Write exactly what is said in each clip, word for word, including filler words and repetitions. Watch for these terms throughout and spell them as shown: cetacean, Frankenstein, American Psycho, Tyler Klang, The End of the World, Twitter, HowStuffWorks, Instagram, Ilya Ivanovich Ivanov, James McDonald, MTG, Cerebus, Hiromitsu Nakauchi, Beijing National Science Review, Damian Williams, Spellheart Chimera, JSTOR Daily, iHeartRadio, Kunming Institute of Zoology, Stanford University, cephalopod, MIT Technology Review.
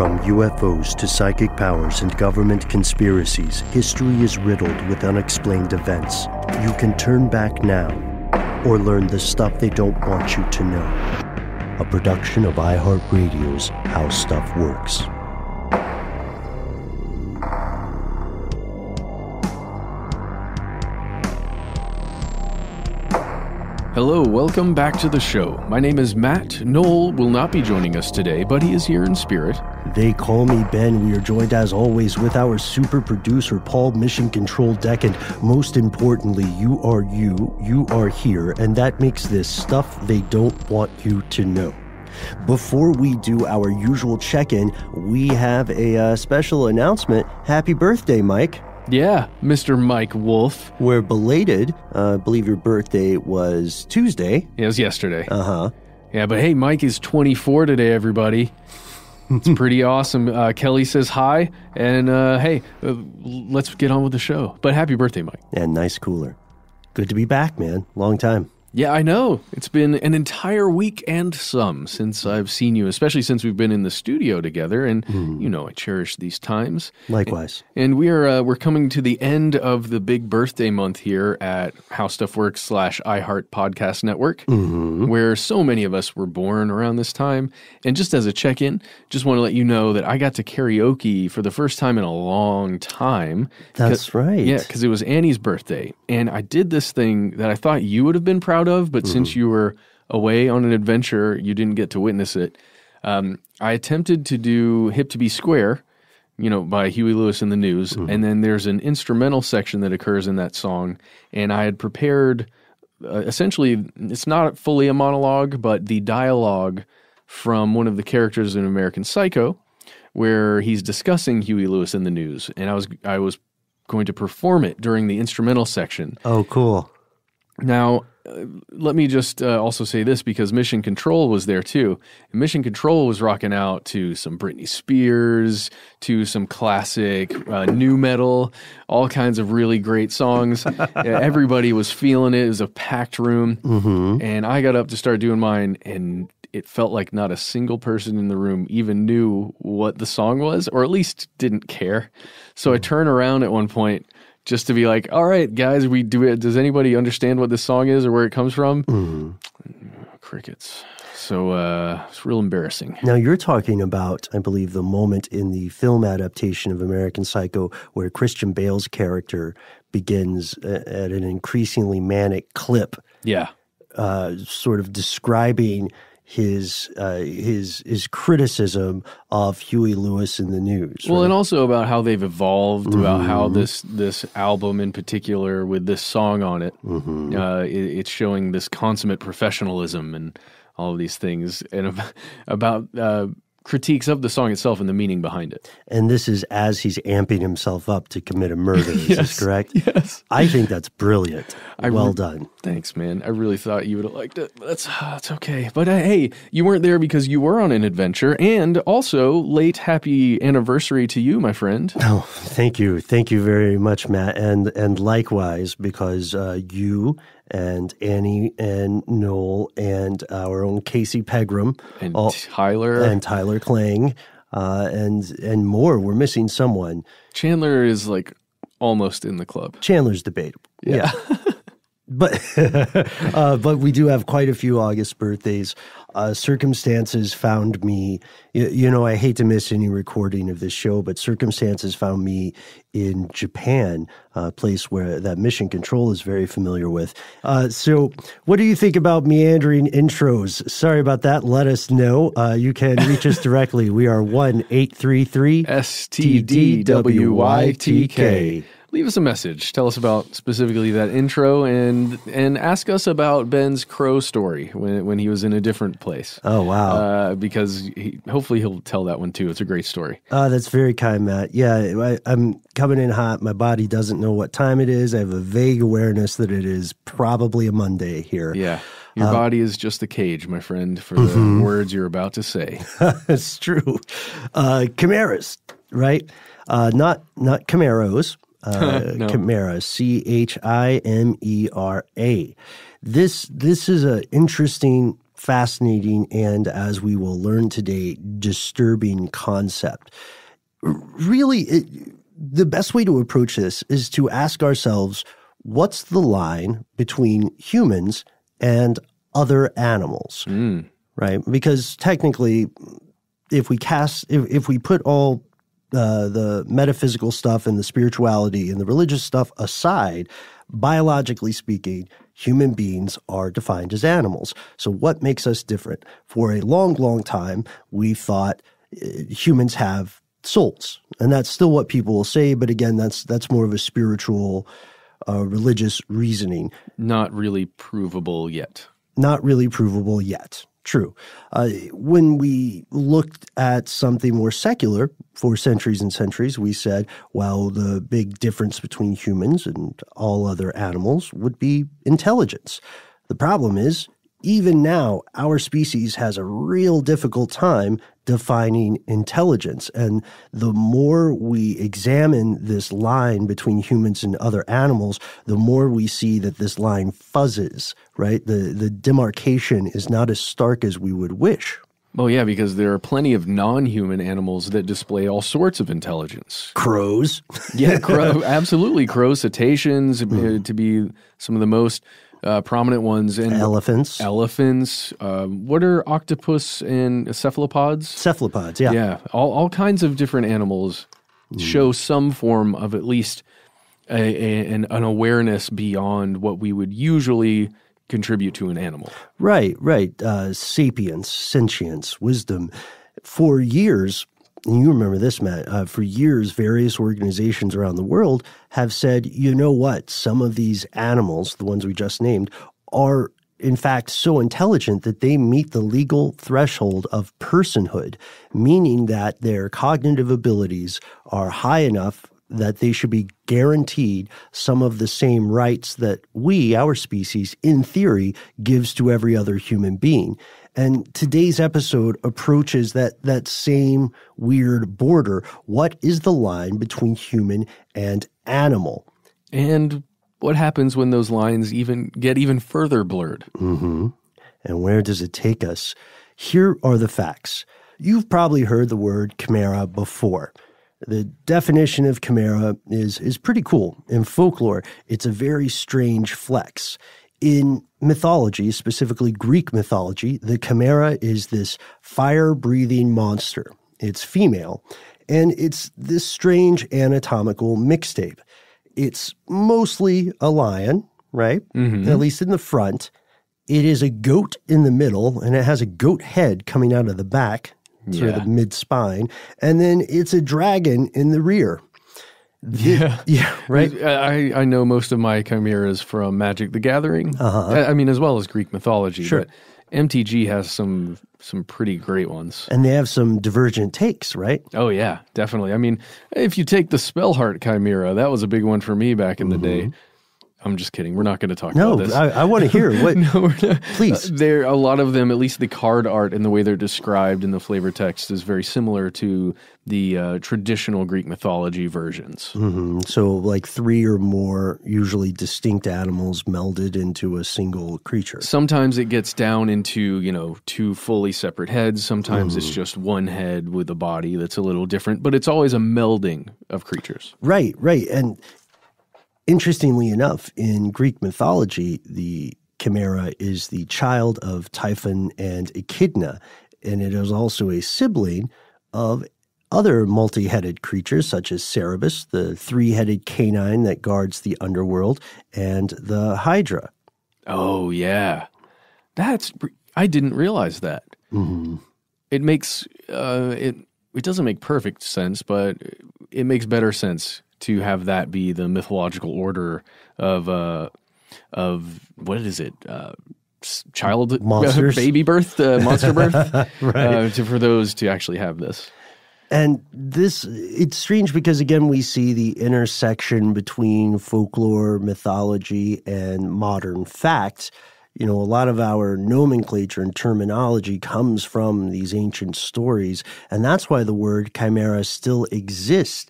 From U F Os to psychic powers and government conspiracies, history is riddled with unexplained events. You can turn back now or learn the stuff they don't want you to know. A production of iHeartRadio's How Stuff Works. Hello, welcome back to the show. My name is Matt. Noel will not be joining us today, but he is here in spirit. They call me Ben. We are joined, as always, with our super producer, Paul Mission Control Deck, and most importantly, you are you, you are here, and that makes this stuff they don't want you to know. Before we do our usual check-in, we have a uh, special announcement. Happy birthday, Mike. Yeah, Mister Mike Wolf. We're belated. Uh, I believe your birthday was Tuesday. It was yesterday. Uh-huh. Yeah, but hey, Mike is twenty-four today, everybody. It's pretty awesome. Uh, Kelly says hi, and uh, hey, uh, let's get on with the show. But happy birthday, Mike. And nice cooler. Good to be back, man. Long time. Yeah, I know. It's been an entire week and some since I've seen you, especially since we've been in the studio together. And, mm. you know, I cherish these times. Likewise. And, and we are, uh, we're coming to the end of the big birthday month here at HowStuffWorks slash iHeart Podcast Network, mm-hmm. where so many of us were born around this time. And just as a check-in, just want to let you know that I got to karaoke for the first time in a long time. That's right. Yeah, because it was Annie's birthday. And I did this thing that I thought you would have been proud of, but mm-hmm. since you were away on an adventure, you didn't get to witness it. Um, I attempted to do Hip to Be Square, you know, by Huey Lewis and the News, mm-hmm. and then there's an instrumental section that occurs in that song, and I had prepared, uh, essentially, it's not fully a monologue, but the dialogue from one of the characters in American Psycho, where he's discussing Huey Lewis and the News, and I was I was going to perform it during the instrumental section. Oh, cool. Now, Uh, let me just uh, also say this, because Mission Control was there too. And Mission Control was rocking out to some Britney Spears, to some classic uh, new metal, all kinds of really great songs. uh, everybody was feeling it. It was a packed room. Mm-hmm. And I got up to start doing mine, and it felt like not a single person in the room even knew what the song was, or at least didn't care. So I turned around at one point just to be like, all right, guys, we do it. Does anybody understand what this song is or where it comes from? Mm-hmm. Crickets. So uh, it's real embarrassing. Now, you're talking about, I believe, the moment in the film adaptation of American Psycho where Christian Bale's character begins a, at an increasingly manic clip. Yeah. Uh, sort of describing his uh, his his criticism of Huey Lewis and the News. Well, right? And also about how they've evolved, mm-hmm. about how this this album in particular, with this song on it, mm-hmm. uh, it it's showing this consummate professionalism and all of these things, and ab- about uh, critiques of the song itself and the meaning behind it. And this is as he's amping himself up to commit a murder. Is yes, this correct? Yes. I think that's brilliant. I well re- done. Thanks, man. I really thought you would have liked it. That's, that's okay. But uh, hey, you weren't there because you were on an adventure, and also late happy anniversary to you, my friend. Oh, thank you. Thank you very much, Matt. And, and likewise, because uh, you and Annie and Noel and our own Casey Pegram. And all, Tyler. And Tyler Klang uh, and, and more. We're missing someone. Chandler is like almost in the club. Chandler's debatable. Yeah. yeah. But uh, but we do have quite a few August birthdays. Uh, circumstances found me, you, you know, I hate to miss any recording of this show, but circumstances found me in Japan, a place where that Mission Control is very familiar with. Uh, so what do you think about meandering intros? Sorry about that. Let us know. Uh, you can reach us directly. We are one eight three three S T D W Y T K. Leave us a message. Tell us about specifically that intro, and and ask us about Ben's crow story when when he was in a different place. Oh, wow. Uh, because he, hopefully he'll tell that one, too. It's a great story. Oh, that's very kind, Matt. Yeah, I, I'm coming in hot. My body doesn't know what time it is. I have a vague awareness that it is probably a Monday here. Yeah. Your um, body is just a cage, my friend, for mm-hmm. the words you're about to say. It's true. Uh, chimeras, right? Uh, not, not chimeros. Uh, no. Chimera, C H I M E R A. This this is an interesting fascinating and, as we will learn today, disturbing concept. Really, it, the best way to approach this is to ask ourselves, what's the line between humans and other animals, mm. right? Because technically, if we cast, if, if we put all uh, the metaphysical stuff and the spirituality and the religious stuff aside, biologically speaking, human beings are defined as animals. So what makes us different? For a long, long time, we thought uh, humans have souls, and that's still what people will say. But again, that's that's more of a spiritual, uh, religious reasoning. Not really provable yet. Not really provable yet. True. Uh, when we looked at something more secular for centuries and centuries, we said, well, the big difference between humans and all other animals would be intelligence. The problem is, even now, our species has a real difficult time defining intelligence. And the more we examine this line between humans and other animals, the more we see that this line fuzzes, right? The the demarcation is not as stark as we would wish. Well, yeah, because there are plenty of non-human animals that display all sorts of intelligence. Crows. Yeah, crow, absolutely. Crows, cetaceans, mm. uh, to be some of the most Uh, prominent ones. And elephants. Elephants. Uh, what are octopus and cephalopods? Cephalopods, yeah. Yeah. All, all kinds of different animals mm. show some form of at least a, a, an, an awareness beyond what we would usually contribute to an animal. Right, right. Uh, sapience, sentience, wisdom. For years, and you remember this, Matt, uh, for years, various organizations around the world have said, you know what, some of these animals, the ones we just named, are in fact so intelligent that they meet the legal threshold of personhood, meaning that their cognitive abilities are high enough that they should be guaranteed some of the same rights that we, our species, in theory, gives to every other human being. And today's episode approaches that that same weird border. What is the line between human and animal? And what happens when those lines even get even further blurred? Mm-hmm. And where does it take us? Here are the facts. You've probably heard the word chimera before. The definition of chimera is, is pretty cool. In folklore, it's a very strange flex. In mythology, specifically Greek mythology, the chimera is this fire-breathing monster. It's female, and it's this strange anatomical mixtape. It's mostly a lion, right? Mm-hmm. At least in the front. It is a goat in the middle, and it has a goat head coming out of the back, sort yeah. of the mid-spine, and then it's a dragon in the rear. The, yeah. Yeah, right? I, I know most of my chimeras from Magic: The Gathering. Uh-huh. I, I mean, as well as Greek mythology. Sure. But M T G has some some pretty great ones. And they have some divergent takes, right? Oh, yeah, definitely. I mean, if you take the Spellheart Chimera, that was a big one for me back in mm-hmm. the day. I'm just kidding. We're not going to talk no, about this. No, I, I want to hear. What? No, we're not. Please. Uh, there, a lot of them, at least the card art and the way they're described in the flavor text is very similar to the uh, traditional Greek mythology versions. Mm-hmm. So like three or more usually distinct animals melded into a single creature. Sometimes it gets down into, you know, two fully separate heads. Sometimes mm-hmm. it's just one head with a body that's a little different. But it's always a melding of creatures. Right, right. And interestingly enough, in Greek mythology, the chimera is the child of Typhon and Echidna, and it is also a sibling of other multi-headed creatures such as Cerebus, the three-headed canine that guards the underworld, and the Hydra. Oh, yeah. That's – I didn't realize that. Mm-hmm. It makes uh, – it, it doesn't make perfect sense, but it makes better sense to have that be the mythological order of uh, of what is it? Uh, child monsters, uh, baby birth, uh, monster birth. Right. Uh, to, for those to actually have this, and this, it's strange because again we see the intersection between folklore, mythology, and modern fact. You know, a lot of our nomenclature and terminology comes from these ancient stories, and that's why the word chimera still exists.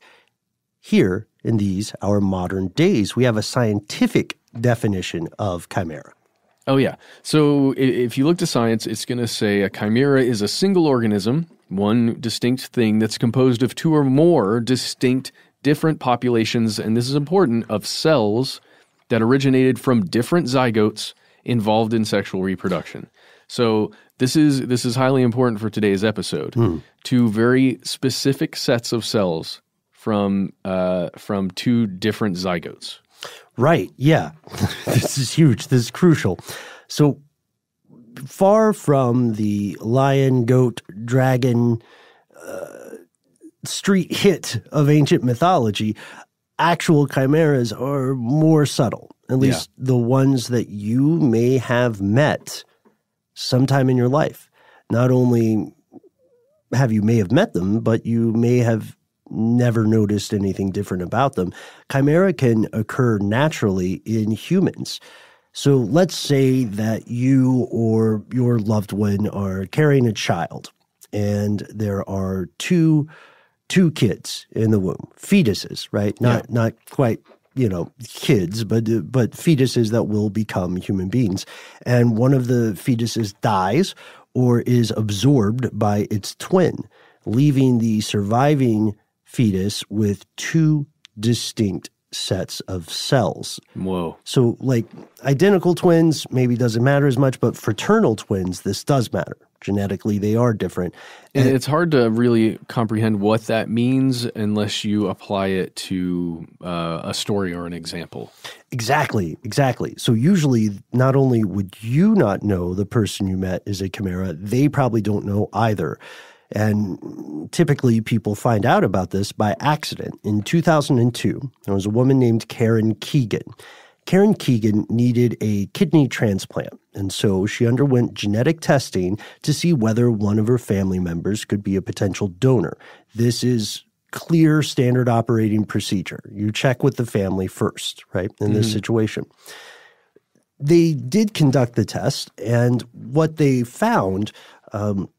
Here in these, our modern days, we have a scientific definition of chimera. Oh, yeah. So if you look to science, it's going to say a chimera is a single organism, one distinct thing that's composed of two or more distinct different populations, and this is important, of cells that originated from different zygotes involved in sexual reproduction. So this is this is highly important for today's episode. Mm. Two very specific sets of cells from uh, from two different zygotes. Right, yeah. This is huge. This is crucial. So far from the lion, goat, dragon uh, street hit of ancient mythology, actual chimeras are more subtle, at least yeah. the ones that you may have met sometime in your life. Not only have you may have met them, but you may have never noticed anything different about them. Chimera can occur naturally in humans. So let's say that you or your loved one are carrying a child, and there are two two kids in the womb, fetuses, right? Not yeah. not quite, you know, kids, but but fetuses that will become human beings. And one of the fetuses dies or is absorbed by its twin, leaving the surviving fetus with two distinct sets of cells. Whoa. So like identical twins maybe doesn't matter as much, but fraternal twins, this does matter. Genetically, they are different. And, and it's hard to really comprehend what that means unless you apply it to uh, a story or an example. Exactly, exactly. So usually not only would you not know the person you met is a chimera, they probably don't know either. And typically people find out about this by accident. In two thousand two, there was a woman named Karen Keegan. Karen Keegan needed a kidney transplant, and so she underwent genetic testing to see whether one of her family members could be a potential donor. This is clear standard operating procedure. You check with the family first, right, in this mm-hmm. situation. They did conduct the test, and what they found um, –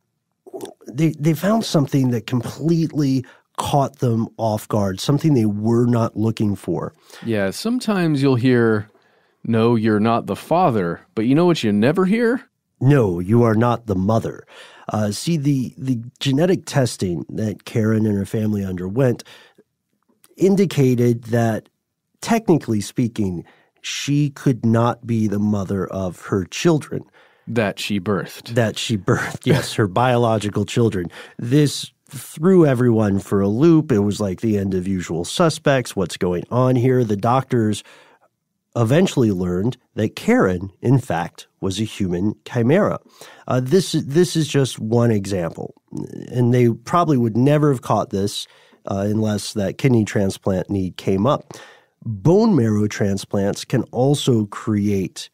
They they found something that completely caught them off guard, something they were not looking for. Yeah, sometimes you'll hear, no, you're not the father, but you know what you never hear? No, you are not the mother. Uh, see, the, the genetic testing that Karen and her family underwent indicated that, technically speaking, she could not be the mother of her children. That she birthed. That she birthed, yes, her biological children. This threw everyone for a loop. It was like the end of Usual Suspects. What's going on here? The doctors eventually learned that Karen, in fact, was a human chimera. Uh, this, this is just one example, and they probably would never have caught this uh, unless that kidney transplant need came up. Bone marrow transplants can also create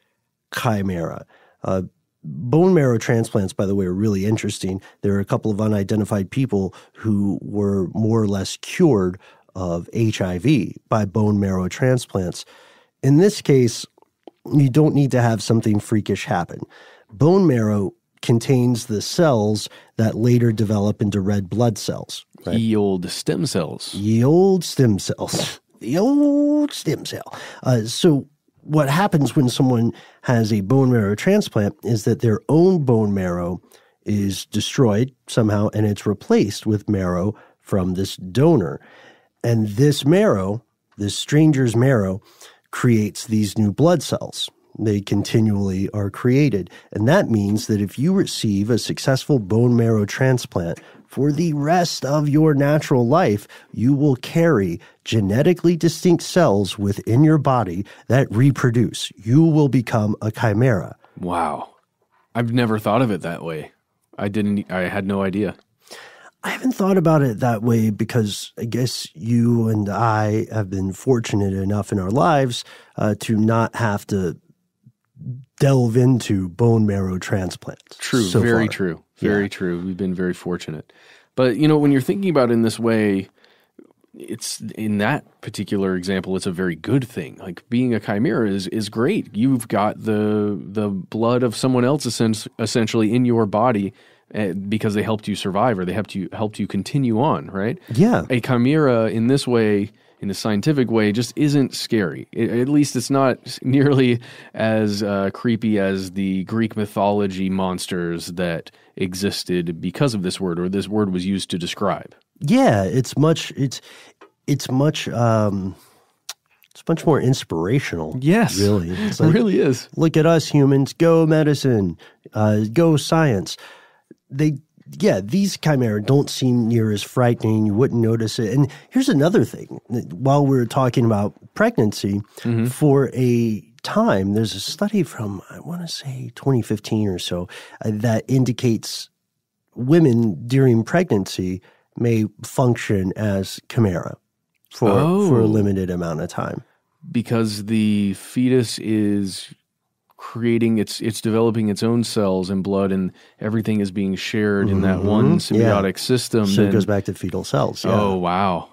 chimera. Uh, Bone marrow transplants, by the way, are really interesting. There are a couple of unidentified people who were more or less cured of H I V by bone marrow transplants. In this case, you don't need to have something freakish happen. Bone marrow contains the cells that later develop into red blood cells. Right? Ye old stem cells. Ye old stem cells. The old stem cell. Uh, so... What happens when someone has a bone marrow transplant is that their own bone marrow is destroyed somehow and it's replaced with marrow from this donor. And this marrow, this stranger's marrow, creates these new blood cells. They continually are created. And that means that if you receive a successful bone marrow transplant, for the rest of your natural life, you will carry genetically distinct cells within your body that reproduce. You will become a chimera. Wow. I've never thought of it that way. I didn't, I had no idea. I haven't thought about it that way because I guess you and I have been fortunate enough in our lives uh, to not have to delve into bone marrow transplants. True, so very far. true. Very yeah. true. We've been very fortunate. But, you know, when you're thinking about it in this way, it's in that particular example, it's a very good thing. Like being a chimera is is great. You've got the the blood of someone else essentially in your body because they helped you survive or they helped you helped you continue on, right? Yeah. A chimera in this way in the scientific way just isn't scary. It, at least it's not nearly as uh, creepy as the Greek mythology monsters that existed because of this word, or this word was used to describe. Yeah, it's much it's it's much um, it's much more inspirational. Yes, really, it's like, it really is. Look at us humans, go medicine, uh, go science. They. Yeah, these chimera don't seem near as frightening. You wouldn't notice it. And here's another thing. While we're talking about pregnancy, mm-hmm. for a time, there's a study from, I want to say, twenty fifteen or so, uh, that indicates women during pregnancy may function as chimera for, oh. for a limited amount of time. Because the fetus is... creating its it's developing its own cells and blood, and everything is being shared mm-hmm. in that one symbiotic yeah. system. So and, it goes back to fetal cells. Yeah. Oh wow!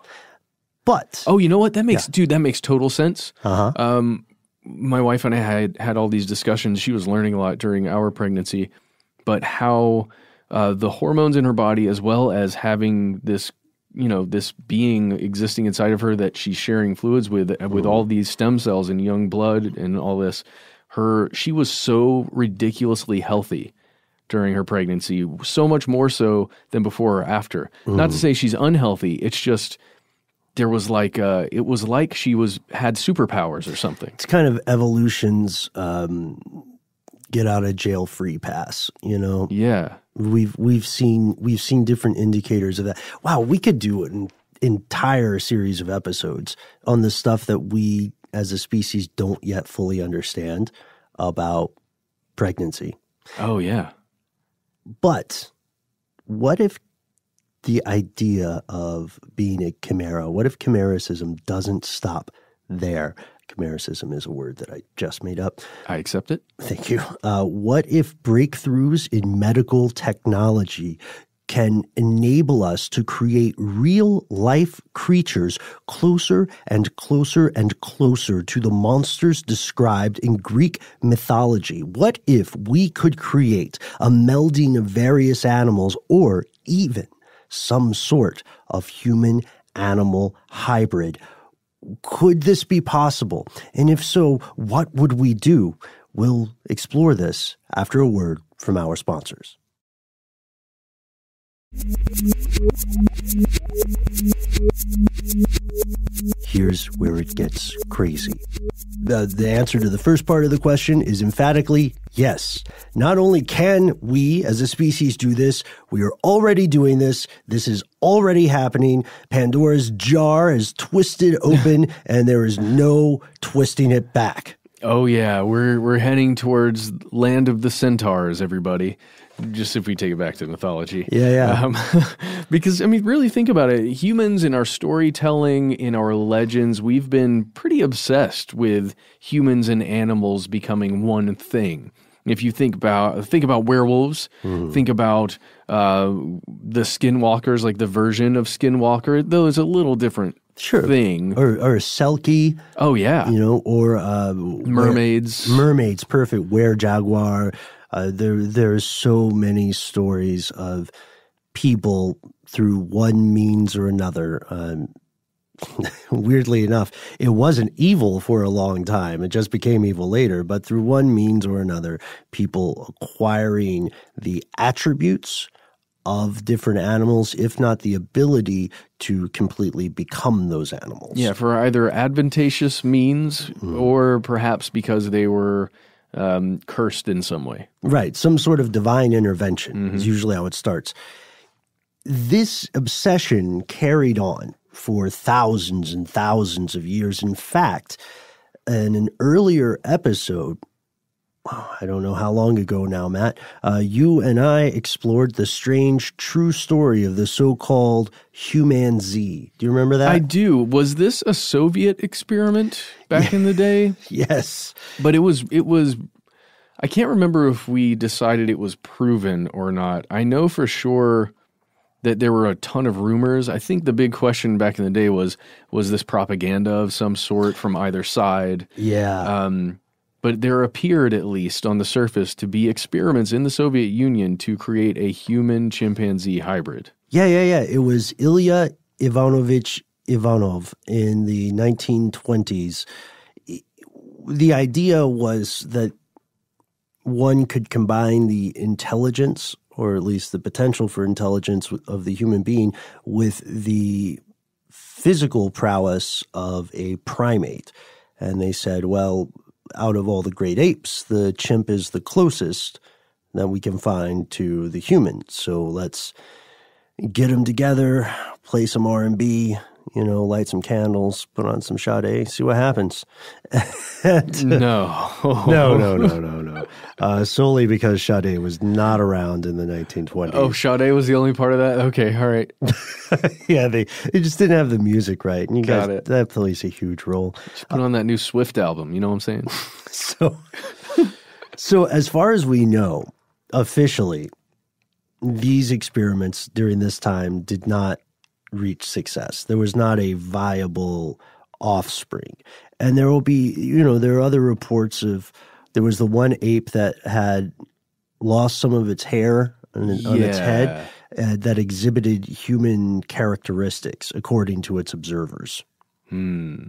But oh, you know what? That makes yeah. dude. That makes total sense. Uh huh. Um, my wife and I had had all these discussions. She was learning a lot during our pregnancy, but how uh, the hormones in her body, as well as having this, you know, this being existing inside of her that she's sharing fluids with, with mm-hmm. all these stem cells and young blood and all this. Her, she was so ridiculously healthy during her pregnancy, so much more so than before or after. Mm. Not to say she's unhealthy. It's just there was like uh, it was like she was had superpowers or something. It's kind of evolution's um, get out of jail free pass, you know. Yeah, we've we've seen we've seen different indicators of that. Wow, we could do an entire series of episodes on the stuff that we. As a species don't yet fully understand about pregnancy. Oh, yeah. But what if the idea of being a chimera, what if chimericism doesn't stop there? Chimericism is a word that I just made up. I accept it. Thank you. Uh, what if breakthroughs in medical technology can enable us to create real-life creatures closer and closer and closer to the monsters described in Greek mythology? What if we could create a melding of various animals or even some sort of human-animal hybrid? Could this be possible? And if so, what would we do? We'll explore this after a word from our sponsors. Here's where it gets crazy. The, the answer to the first part of the question is emphatically yes. Not only can we as a species do this, we are already doing this. This is already happening. Pandora's jar is twisted open and there is no twisting it back. Oh yeah, we're we're heading towards Land of the Centaurs, everybody. Just if we take it back to mythology. Yeah, yeah. Um, because, I mean, really think about it. Humans in our storytelling, in our legends, we've been pretty obsessed with humans and animals becoming one thing. If you think about think about werewolves, mm-hmm. think about uh, the skinwalkers, like the version of skinwalker, though it's a little different sure. thing. Or, or selkie. Oh, yeah. You know, or... Uh, mermaids. Were, mermaids, perfect. Were-jaguar. Uh, there, there are so many stories of people through one means or another. Um, weirdly enough, it wasn't evil for a long time. It just became evil later. But through one means or another, people acquiring the attributes of different animals, if not the ability to completely become those animals. Yeah, for either advantageous means mm-hmm. or perhaps because they were... Um, cursed in some way. Right. Some sort of divine intervention mm-hmm. is usually how it starts. This obsession carried on for thousands and thousands of years. In fact, in an earlier episode, oh, I don't know how long ago now, Matt, uh, you and I explored the strange true story of the so-called Humanzee. Do you remember that? I do. Was this a Soviet experiment? Back in the day? Yes. But it was, it was, I can't remember if we decided it was proven or not. I know for sure that there were a ton of rumors. I think the big question back in the day was, was this propaganda of some sort from either side? Yeah. Um, but there appeared, at least on the surface, to be experiments in the Soviet Union to create a human-chimpanzee hybrid. Yeah, yeah, yeah. It was Ilya Ivanovich Ivanov in the nineteen twenties, the idea was that one could combine the intelligence, or at least the potential for intelligence, of the human being with the physical prowess of a primate. And they said, well, out of all the great apes, the chimp is the closest that we can find to the human. So let's get them together, play some R and B, you know, light some candles, put on some Sade, see what happens. and, no. no. No, no, no, no, uh, solely because Sade was not around in the nineteen twenties. Oh, Sade was the only part of that? Okay, all right. yeah, they, they just didn't have the music right. And you Got guys, it. That plays a huge role. Just put uh, on that new Swift album, you know what I'm saying? so, so as far as we know, officially, these experiments during this time did not reach success. There was not a viable offspring. And there will be, you know, there are other reports of, there was the one ape that had lost some of its hair on, yeah. on its head uh, that exhibited human characteristics according to its observers. Hmm.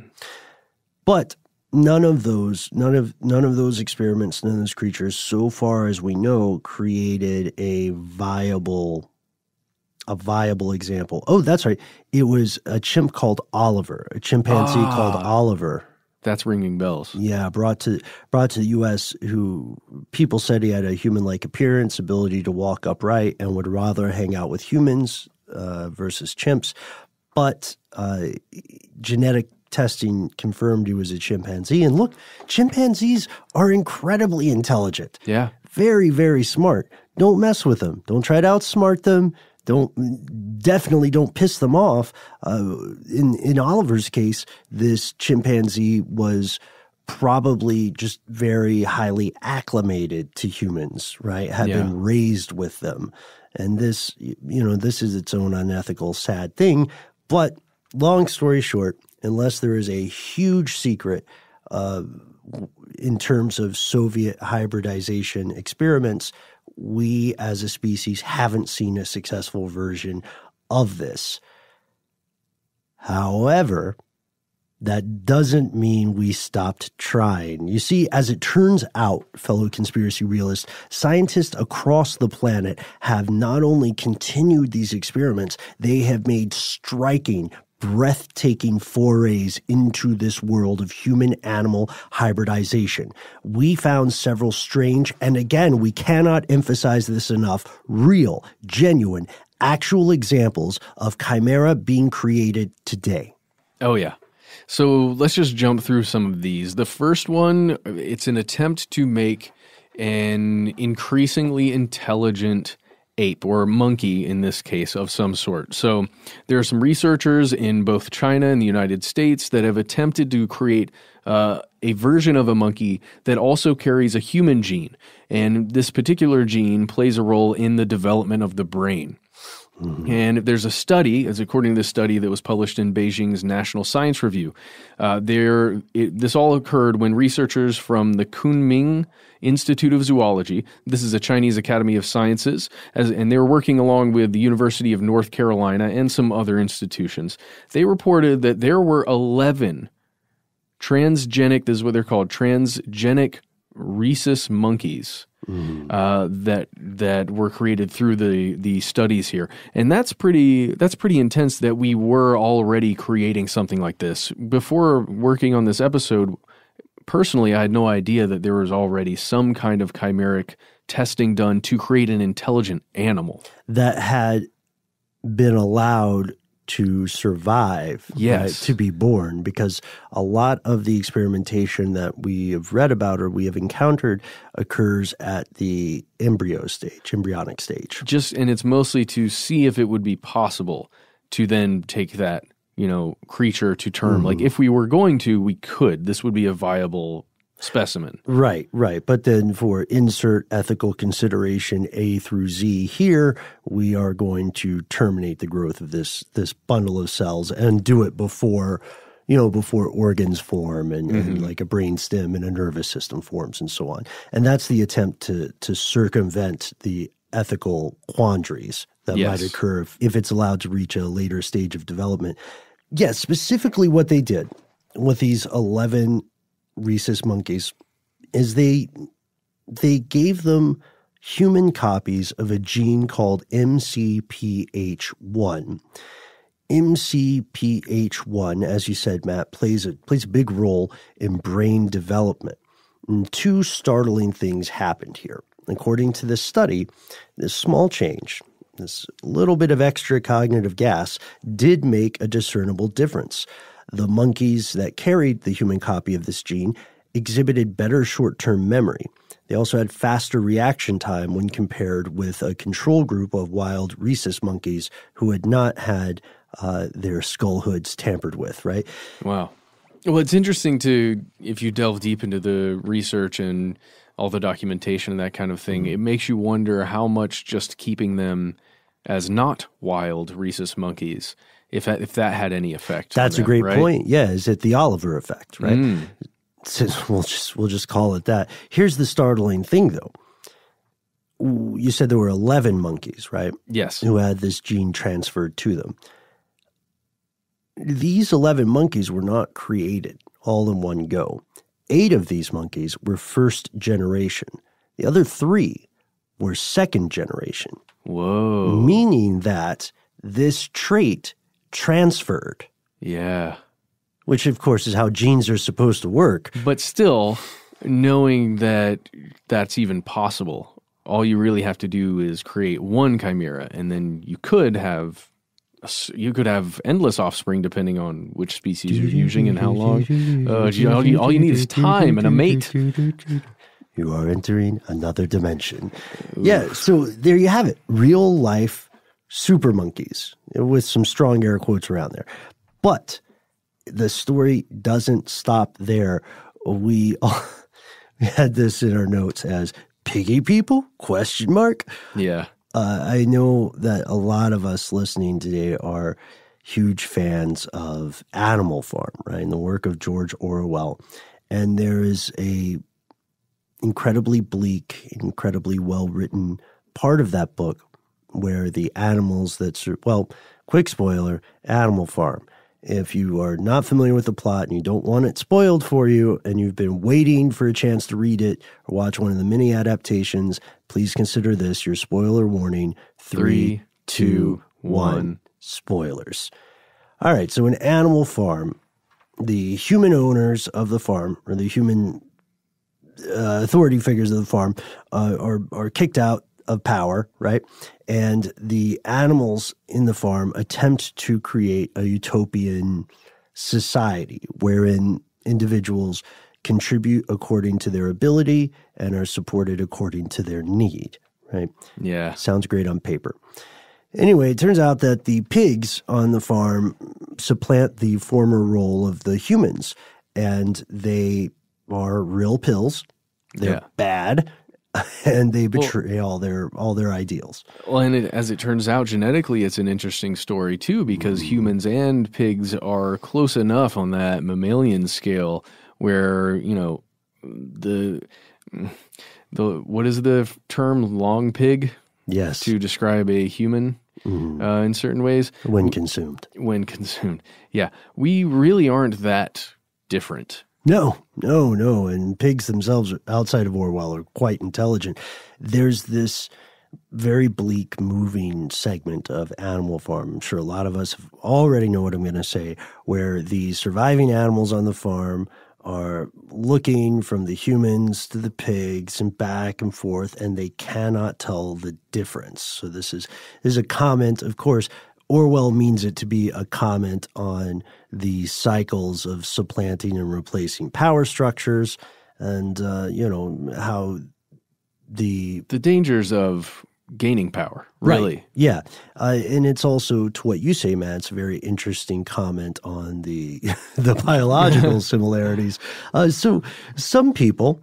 But none of those, none of, none of those experiments, none of those creatures, so far as we know, created a viable a viable example. Oh, that's right. It was a chimp called Oliver, a chimpanzee ah, called Oliver. That's ringing bells. Yeah, brought to brought to the U S who people said he had a human-like appearance, ability to walk upright, and would rather hang out with humans uh, versus chimps. But uh, genetic testing confirmed he was a chimpanzee. And look, chimpanzees are incredibly intelligent. Yeah. Very, very smart. Don't mess with them. Don't try to outsmart them. Don't definitely don't piss them off. Uh, in in Oliver's case, this chimpanzee was probably just very highly acclimated to humans, right? Had yeah. been raised with them, and this, you know, this is its own unethical, sad thing. But long story short, unless there is a huge secret uh, in terms of Soviet hybridization experiments, we as a species haven't seen a successful version of this. However, that doesn't mean we stopped trying. You see, as it turns out, fellow conspiracy realists, scientists across the planet have not only continued these experiments, they have made striking, breathtaking forays into this world of human-animal hybridization. We found several strange, and again, we cannot emphasize this enough, real, genuine, actual examples of chimera being created today. Oh, yeah. So let's just jump through some of these. The first one, it's an attempt to make an increasingly intelligent ape or monkey in this case of some sort. So there are some researchers in both China and the United States that have attempted to create uh, a version of a monkey that also carries a human gene. And this particular gene plays a role in the development of the brain. Mm-hmm. And there's a study, as according to this study that was published in Beijing's National Science Review, uh, there it, this all occurred when researchers from the Kunming Institute of Zoology, this is a Chinese Academy of Sciences, as, and they were working along with the University of North Carolina and some other institutions. They reported that there were eleven transgenic, this is what they're called, transgenic rhesus monkeys. Mm. Uh, that that were created through the the studies here, and that's pretty that's pretty intense. That we were already creating something like this before working on this episode. Personally, I had no idea that there was already some kind of chimeric testing done to create an intelligent animal that had been allowed to survive, yes, right, to be born, because a lot of the experimentation that we have read about or we have encountered occurs at the embryo stage, embryonic stage. Just, and it's mostly to see if it would be possible to then take that, you know, creature to term. Mm-hmm. Like if we were going to, we could. This would be a viable specimen. Right, right. But then for insert ethical consideration A through Z here, we are going to terminate the growth of this this bundle of cells and do it before, you know, before organs form and, mm-hmm. and like a brain stem and a nervous system forms and so on. And that's the attempt to to circumvent the ethical quandaries that yes. might occur if, if it's allowed to reach a later stage of development. Yeah, specifically what they did with these eleven rhesus monkeys is they they gave them human copies of a gene called M C P H one. M C P H one, as you said, Matt, plays a, plays a big role in brain development. And two startling things happened here. According to this study, this small change, this little bit of extra cognitive gas, did make a discernible difference. The monkeys that carried the human copy of this gene exhibited better short-term memory. They also had faster reaction time when compared with a control group of wild rhesus monkeys who had not had uh, their skull hoods tampered with, right? Wow. Well, it's interesting to, if you delve deep into the research and all the documentation and that kind of thing, it makes you wonder how much just keeping them as not wild rhesus monkeys, if, if that had any effect. That's a great point. Yeah, is it the Oliver effect, right? Mm. We'll just, we'll just call it that. Here's the startling thing, though. You said there were eleven monkeys, right? Yes. Who had this gene transferred to them. These eleven monkeys were not created all in one go. Eight of these monkeys were first generation. The other three were second generation. Whoa. Meaning that this trait transferred. Yeah. Which, of course, is how genes are supposed to work. But still, knowing that that's even possible, all you really have to do is create one chimera, and then you could have you could have endless offspring depending on which species you're using and how long. Uh, all, you, all you need is time and a mate. You are entering another dimension. Yeah, so there you have it. Real life super monkeys with some strong air quotes around there. But the story doesn't stop there. We, all, we had this in our notes as piggy people, question mark. Yeah. Uh, I know that a lot of us listening today are huge fans of Animal Farm, right, and the work of George Orwell. And there is a incredibly bleak, incredibly well-written part of that book where the animals that – well, quick spoiler, Animal Farm. If you are not familiar with the plot and you don't want it spoiled for you and you've been waiting for a chance to read it or watch one of the many adaptations, please consider this your spoiler warning. Three, Three two, one. one. Spoilers. All right, so in Animal Farm, the human owners of the farm or the human uh, authority figures of the farm uh, are, are kicked out of power, right? And the animals in the farm attempt to create a utopian society wherein individuals contribute according to their ability and are supported according to their need, right? Yeah. Sounds great on paper. Anyway, it turns out that the pigs on the farm supplant the former role of the humans, and they are real pills. They're yeah. bad. And they betray well, all their all their ideals. Well, and it, as it turns out, genetically, it's an interesting story, too, because mm-hmm. humans and pigs are close enough on that mammalian scale where, you know, the the what is the term, long pig? Yes. To describe a human mm-hmm. uh, in certain ways. When consumed. When consumed. Yeah. We really aren't that different. No, no, no. And pigs themselves outside of Orwell are quite intelligent. There's this very bleak, moving segment of Animal Farm. I'm sure a lot of us already know what I'm going to say, where the surviving animals on the farm are looking from the humans to the pigs and back and forth, and they cannot tell the difference. So this is, this is a comment, of course. Orwell means it to be a comment on the cycles of supplanting and replacing power structures and, uh, you know, how the... The dangers of gaining power, really. Right. Yeah. Uh, and it's also, to what you say, Matt, it's a very interesting comment on the, the biological similarities. Uh, so some people,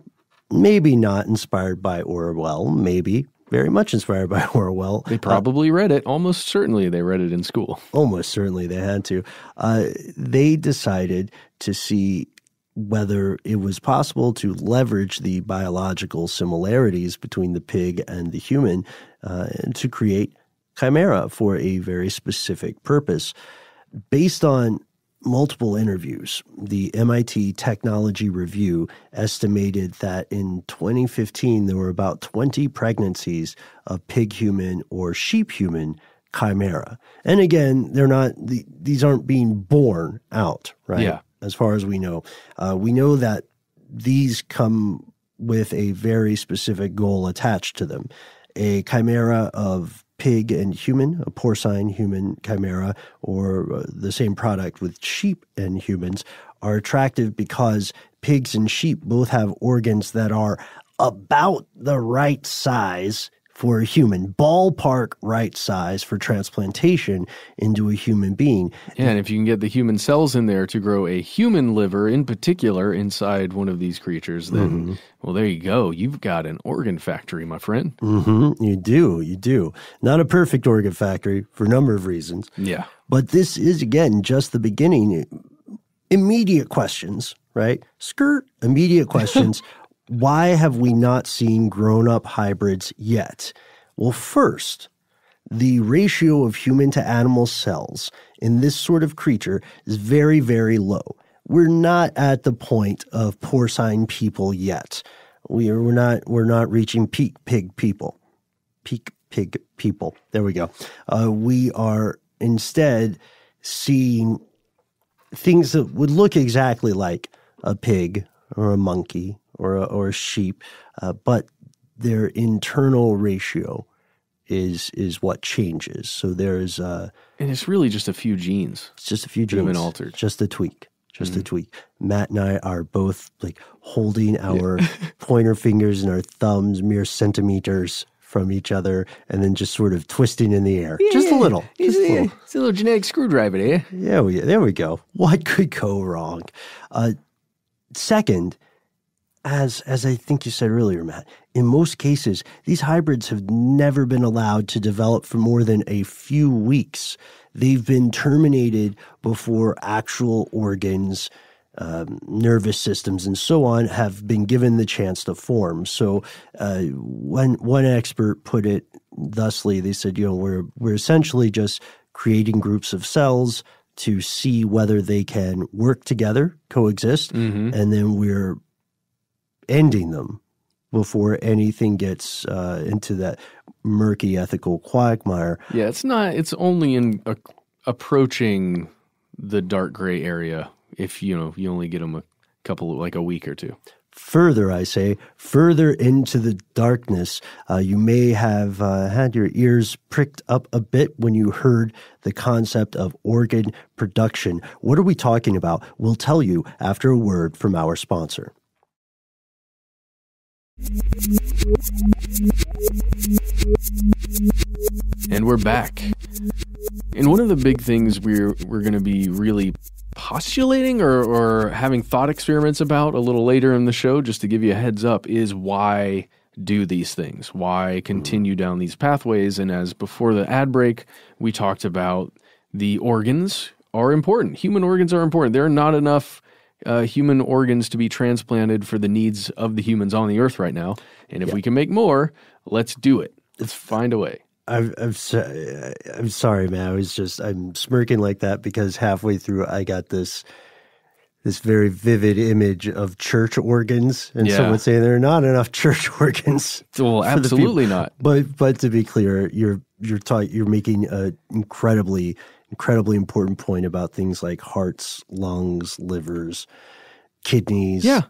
maybe not inspired by Orwell, maybe... very much inspired by Orwell. They probably uh, read it. Almost certainly they read it in school. Almost certainly they had to. Uh, they decided to see whether it was possible to leverage the biological similarities between the pig and the human uh, to create chimera for a very specific purpose. Based on multiple interviews. The M I T Technology Review estimated that in twenty fifteen, there were about twenty pregnancies of pig-human or sheep-human chimera. And again, they're not; the, these aren't being born out, right? Yeah. As far as we know. Uh, we know that these come with a very specific goal attached to them. A chimera of pig and human, a porcine human chimera, or the same product with sheep and humans, are attractive because pigs and sheep both have organs that are about the right size for a human, ballpark right size for transplantation into a human being. Yeah, and if you can get the human cells in there to grow a human liver in particular inside one of these creatures, then, mm-hmm. well, there you go. You've got an organ factory, my friend. Mm-hmm. You do, you do. Not a perfect organ factory for a number of reasons. Yeah. But this is, again, just the beginning. Immediate questions, right? Skirt, immediate questions. Why have we not seen grown-up hybrids yet? Well, first, the ratio of human to animal cells in this sort of creature is very, very low. We're not at the point of porcine people yet. We are, we're not, we're not reaching peak pig people. Peak pig people. There we go. Uh, we are instead seeing things that would look exactly like a pig or a monkey or a, or a sheep, uh, but their internal ratio is is what changes. So there's a... And it's really just a few genes. It's just a few genes. Been altered. Just a tweak. Just mm-hmm. a tweak. Matt and I are both like holding our yeah. pointer fingers and our thumbs mere centimeters from each other and then just sort of twisting in the air. Yeah, just a little. Just a, a little. It's a little genetic screwdriver there. Yeah, we, there we go. What could go wrong? Uh, second... As as I think you said earlier, Matt, in most cases, these hybrids have never been allowed to develop for more than a few weeks. They've been terminated before actual organs, um, nervous systems, and so on have been given the chance to form. So uh, one, one expert put it thusly. They said, you know, we're we're essentially just creating groups of cells to see whether they can work together, coexist, mm-hmm. and then we're ending them before anything gets uh, into that murky ethical quagmire. Yeah, it's not. It's only in uh, approaching the dark gray area if you know you only get them a couple, like a week or two. Further, I say, further into the darkness, uh, you may have uh, had your ears pricked up a bit when you heard the concept of organ production. What are we talking about? We'll tell you after a word from our sponsor. And we're back. And one of the big things we're we're going to be really postulating or, or having thought experiments about a little later in the show, just to give you a heads up, is why do these things? Why continue down these pathways? And as before the ad break, we talked about the organs are important. Human organs are important. There are not enough Uh, human organs to be transplanted for the needs of the humans on the earth right now. And if yeah. we can make more, let's do it. Let's find a way. I'm, I'm, so, I'm sorry, man. I was just, I'm smirking like that because halfway through I got this this very vivid image of church organs and yeah. someone saying there are not enough church organs. Well, absolutely not. But but to be clear, you're you're ta- you're making an incredibly incredibly important point about things like hearts, lungs, livers, kidneys, yeah.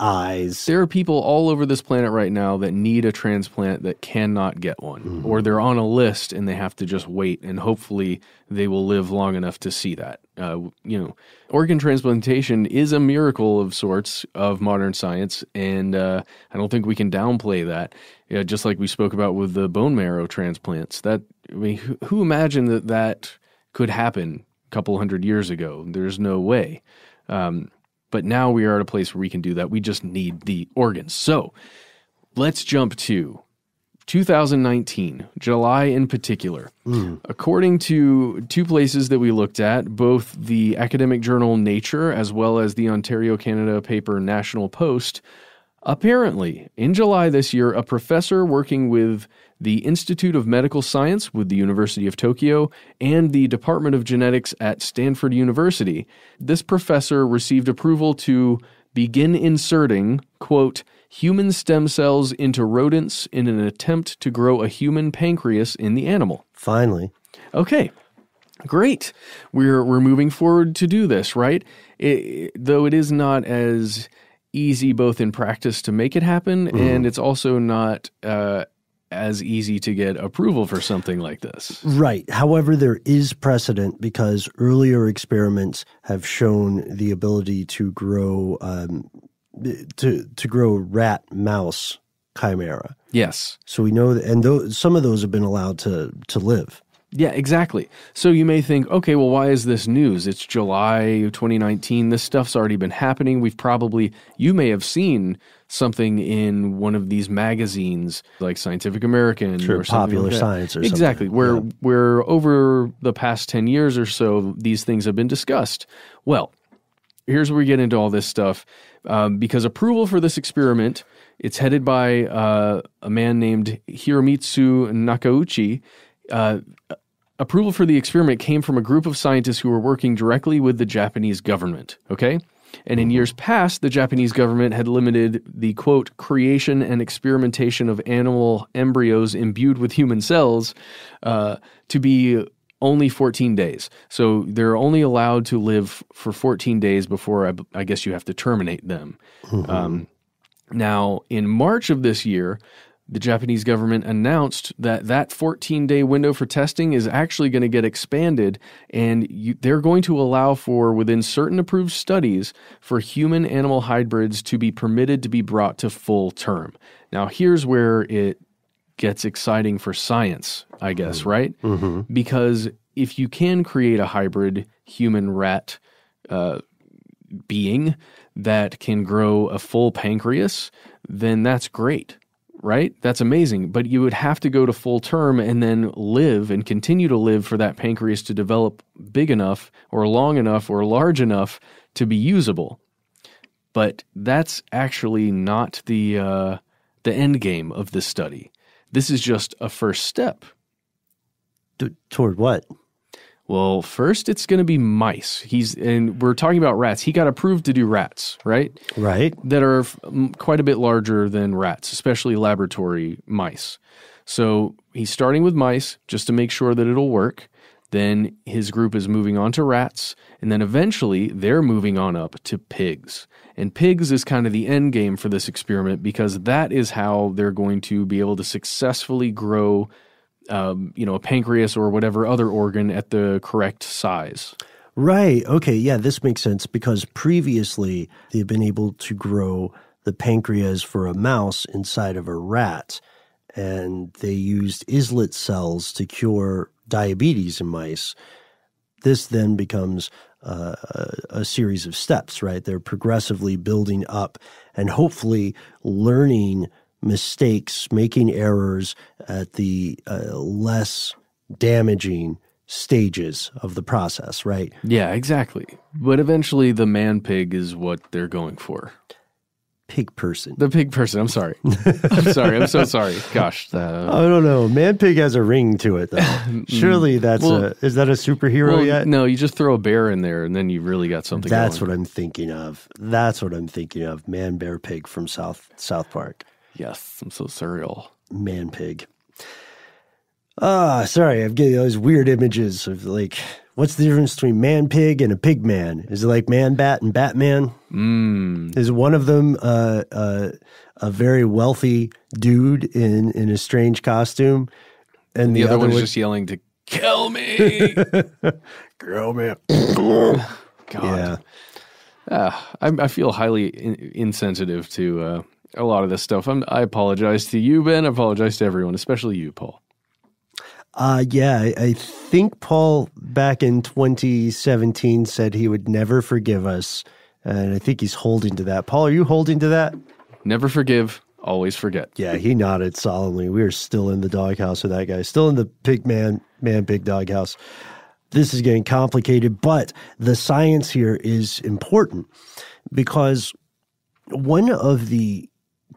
eyes. There are people all over this planet right now that need a transplant that cannot get one, mm-hmm. or they're on a list and they have to just wait, and hopefully they will live long enough to see that. Uh, you know, organ transplantation is a miracle of sorts of modern science, and uh, I don't think we can downplay that. Yeah, just like we spoke about with the bone marrow transplants, that I mean, who, who imagined that that could happen a couple hundred years ago? There's no way. Um, but now we are at a place where we can do that. We just need the organs. So let's jump to two thousand nineteen, July in particular. Mm. According to two places that we looked at, both the academic journal Nature as well as the Ontario, Canada paper National Post, Apparently, in July this year, a professor working with the Institute of Medical Science with the University of Tokyo and the Department of Genetics at Stanford University, this professor received approval to begin inserting, quote, human stem cells into rodents in an attempt to grow a human pancreas in the animal. Finally. Okay. Great. We're, we're moving forward to do this, right? It, though it is not as easy both in practice to make it happen, mm. and it's also not uh, as easy to get approval for something like this. Right. However, there is precedent because earlier experiments have shown the ability to grow um, to to grow rat mouse chimera. Yes. So we know that, and those, some of those have been allowed to to live. Yeah, exactly. So you may think, okay, well, why is this news? It's July twenty nineteen. This stuff's already been happening. We've probably, you may have seen something in one of these magazines like Scientific American sure, or something Popular like Science or exactly, something. Exactly. Where, yeah. where over the past ten years or so, these things have been discussed. Well, here's where we get into all this stuff um, because approval for this experiment, it's headed by uh, a man named Hiromitsu Nakauchi. Uh, Approval for the experiment came from a group of scientists who were working directly with the Japanese government, okay? And in years past, the Japanese government had limited the, quote, creation and experimentation of animal embryos imbued with human cells uh, to be only fourteen days. So they're only allowed to live for fourteen days before, I, I guess, you have to terminate them. Mm-hmm. Um, now, in March of this year, the Japanese government announced that that fourteen-day window for testing is actually going to get expanded, and you, they're going to allow for, within certain approved studies, for human-animal hybrids to be permitted to be brought to full term. Now, here's where it gets exciting for science, I guess, mm-hmm. right? Mm-hmm. Because if you can create a hybrid human-rat uh, being that can grow a full pancreas, then that's great. Right? That's amazing. But you would have to go to full term and then live and continue to live for that pancreas to develop big enough or long enough or large enough to be usable. But that's actually not the uh, the end game of this study. This is just a first step. D- toward what? Well, first it's going to be mice. He's and we're talking about rats. He got approved to do rats, right? Right. That are f- quite a bit larger than rats, especially laboratory mice. So he's starting with mice just to make sure that it'll work. Then his group is moving on to rats, and then eventually they're moving on up to pigs. And pigs is kind of the end game for this experiment because that is how they're going to be able to successfully grow Um, you know, a pancreas or whatever other organ at the correct size. Right. Okay. Yeah, this makes sense because previously they've been able to grow the pancreas for a mouse inside of a rat, and they used islet cells to cure diabetes in mice. This then becomes uh, a, a series of steps, right? They're progressively building up and hopefully learning mistakes, making errors at the uh, less damaging stages of the process, right? Yeah, exactly. But eventually the man pig is what they're going for. Pig person. The pig person. I'm sorry. I'm sorry. I'm so sorry. Gosh. Uh, I don't know. Man pig has a ring to it, though. Surely that's well, a – is that a superhero well, yet? No, you just throw a bear in there and then you really got something that's going. What I'm thinking of. That's what I'm thinking of. Man, bear, pig from South South Park. Yes, I'm so surreal. Man pig. Ah, sorry, I'm getting all these weird images of like, what's the difference between man pig and a pig man? Is it like man bat and Batman? Mm. Is one of them uh, uh, a very wealthy dude in, in a strange costume? And the, the other, other one's one... just yelling to kill me. Kill me. God. Yeah. Uh, I, I feel highly in, insensitive to... Uh, a lot of this stuff. I'm, I apologize to you, Ben. I apologize to everyone, especially you, Paul. Uh, yeah, I, I think Paul back in twenty seventeen said he would never forgive us, and I think he's holding to that. Paul, are you holding to that? Never forgive, always forget. Yeah, he nodded solemnly. We are still in the doghouse with that guy. Still in the pig man, man pig doghouse. This is getting complicated, but the science here is important because one of the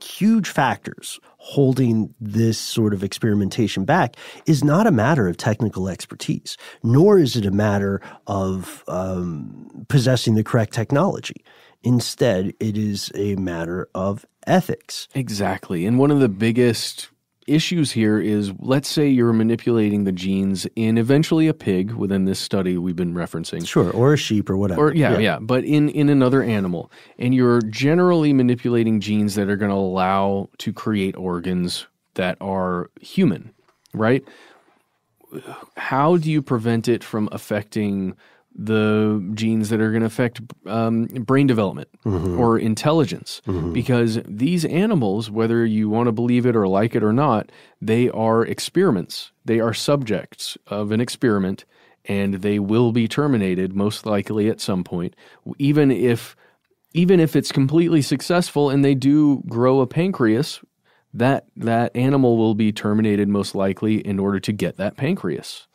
huge factors holding this sort of experimentation back is not a matter of technical expertise, nor is it a matter of um, possessing the correct technology. Instead, it is a matter of ethics. Exactly. And one of the biggest issues here is, let's say you're manipulating the genes in eventually a pig within this study we've been referencing. Sure, or a sheep or whatever. Or, yeah, yeah, yeah, but in, in another animal. And you're generally manipulating genes that are going to allow to create organs that are human, right? How do you prevent it from affecting the genes that are going to affect um, brain development mm-hmm. or intelligence? Mm-hmm. Because these animals, whether you want to believe it or like it or not, they are experiments. They are subjects of an experiment, and they will be terminated most likely at some point, even if, even if it's completely successful and they do grow a pancreas. That that animal will be terminated most likely in order to get that pancreas.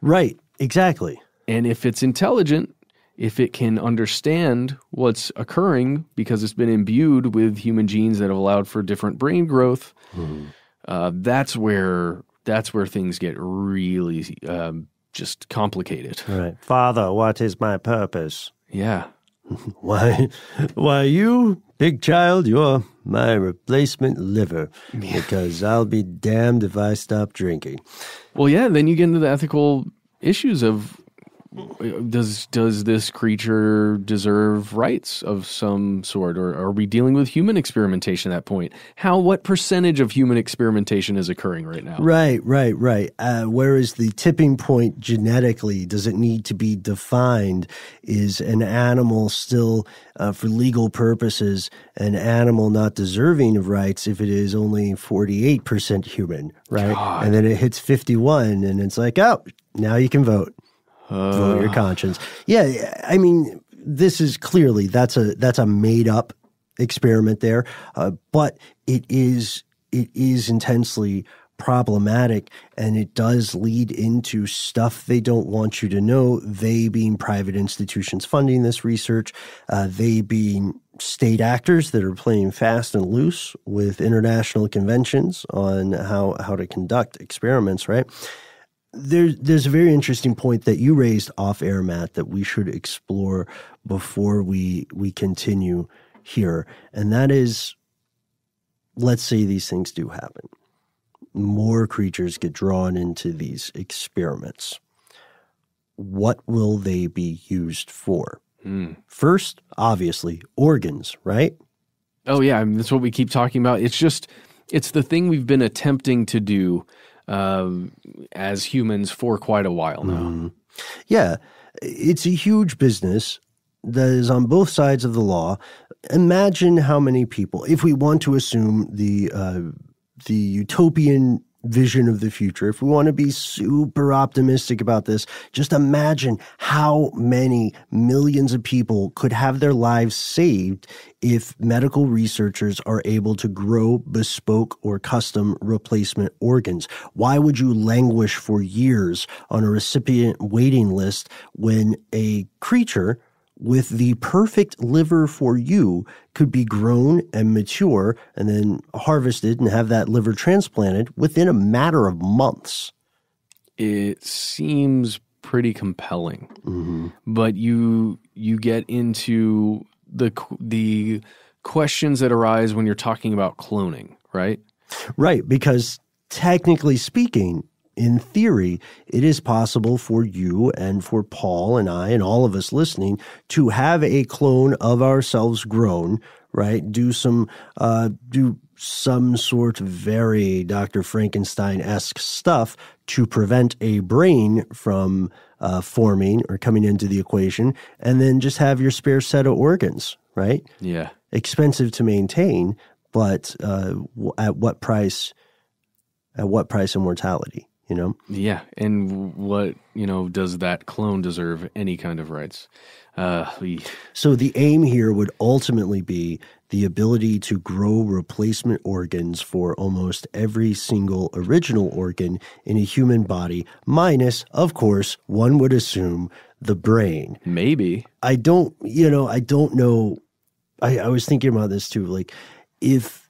Right, exactly. And if it's intelligent, if it can understand what's occurring because it's been imbued with human genes that have allowed for different brain growth, mm-hmm. uh, that's where that's where things get really um, just complicated. Right. Father, what is my purpose? Yeah. Why, why you, big child, you're my replacement liver, because I'll be damned if I stop drinking. Well, yeah, then you get into the ethical issues of, Does does this creature deserve rights of some sort, or are we dealing with human experimentation at that point? How, what percentage of human experimentation is occurring right now? Right, right, right. Uh, whereas the tipping point genetically, does it need to be defined? Is an animal still, uh, for legal purposes, an animal not deserving of rights if it is only forty-eight percent human, right? God. And then it hits fifty-one, and it's like, oh, now you can vote. Uh, Vote your conscience. Yeah, I mean, this is clearly, that's a that's a made up experiment there, uh, but it is it is intensely problematic, and it does lead into stuff they don't want you to know. They being private institutions funding this research, uh, they being state actors that are playing fast and loose with international conventions on how how to conduct experiments. Right. There's, there's a very interesting point that you raised off air, Matt, that we should explore before we, we continue here. And that is, let's say these things do happen. More creatures get drawn into these experiments. What will they be used for? Mm. First, obviously, organs, right? Oh, yeah. I mean, that's what we keep talking about. It's just, it's the thing we've been attempting to do Um, as humans for quite a while now. Mm. Yeah. It's a huge business that is on both sides of the law. Imagine how many people, if we want to assume the uh, the utopian vision of the future, if we want to be super optimistic about this, just imagine how many millions of people could have their lives saved if medical researchers are able to grow bespoke or custom replacement organs. Why would you languish for years on a recipient waiting list when a creature with the perfect liver for you could be grown and mature and then harvested and have that liver transplanted within a matter of months? It seems pretty compelling. Mm-hmm. But you you get into the the questions that arise when you're talking about cloning, right? Right, because technically speaking, in theory, it is possible for you and for Paul and I and all of us listening to have a clone of ourselves grown, right? Do some uh, do some sort of very Doctor Frankenstein-esque stuff to prevent a brain from uh, forming or coming into the equation, and then just have your spare set of organs, right? Yeah. Expensive to maintain, but uh, at what price? At what price of mortality? You know? Yeah, and what, you know, does that clone deserve any kind of rights? Uh, we... So the aim here would ultimately be the ability to grow replacement organs for almost every single original organ in a human body, minus, of course, one would assume, the brain. Maybe. I don't, you know, I don't know. I, I was thinking about this too. Like, if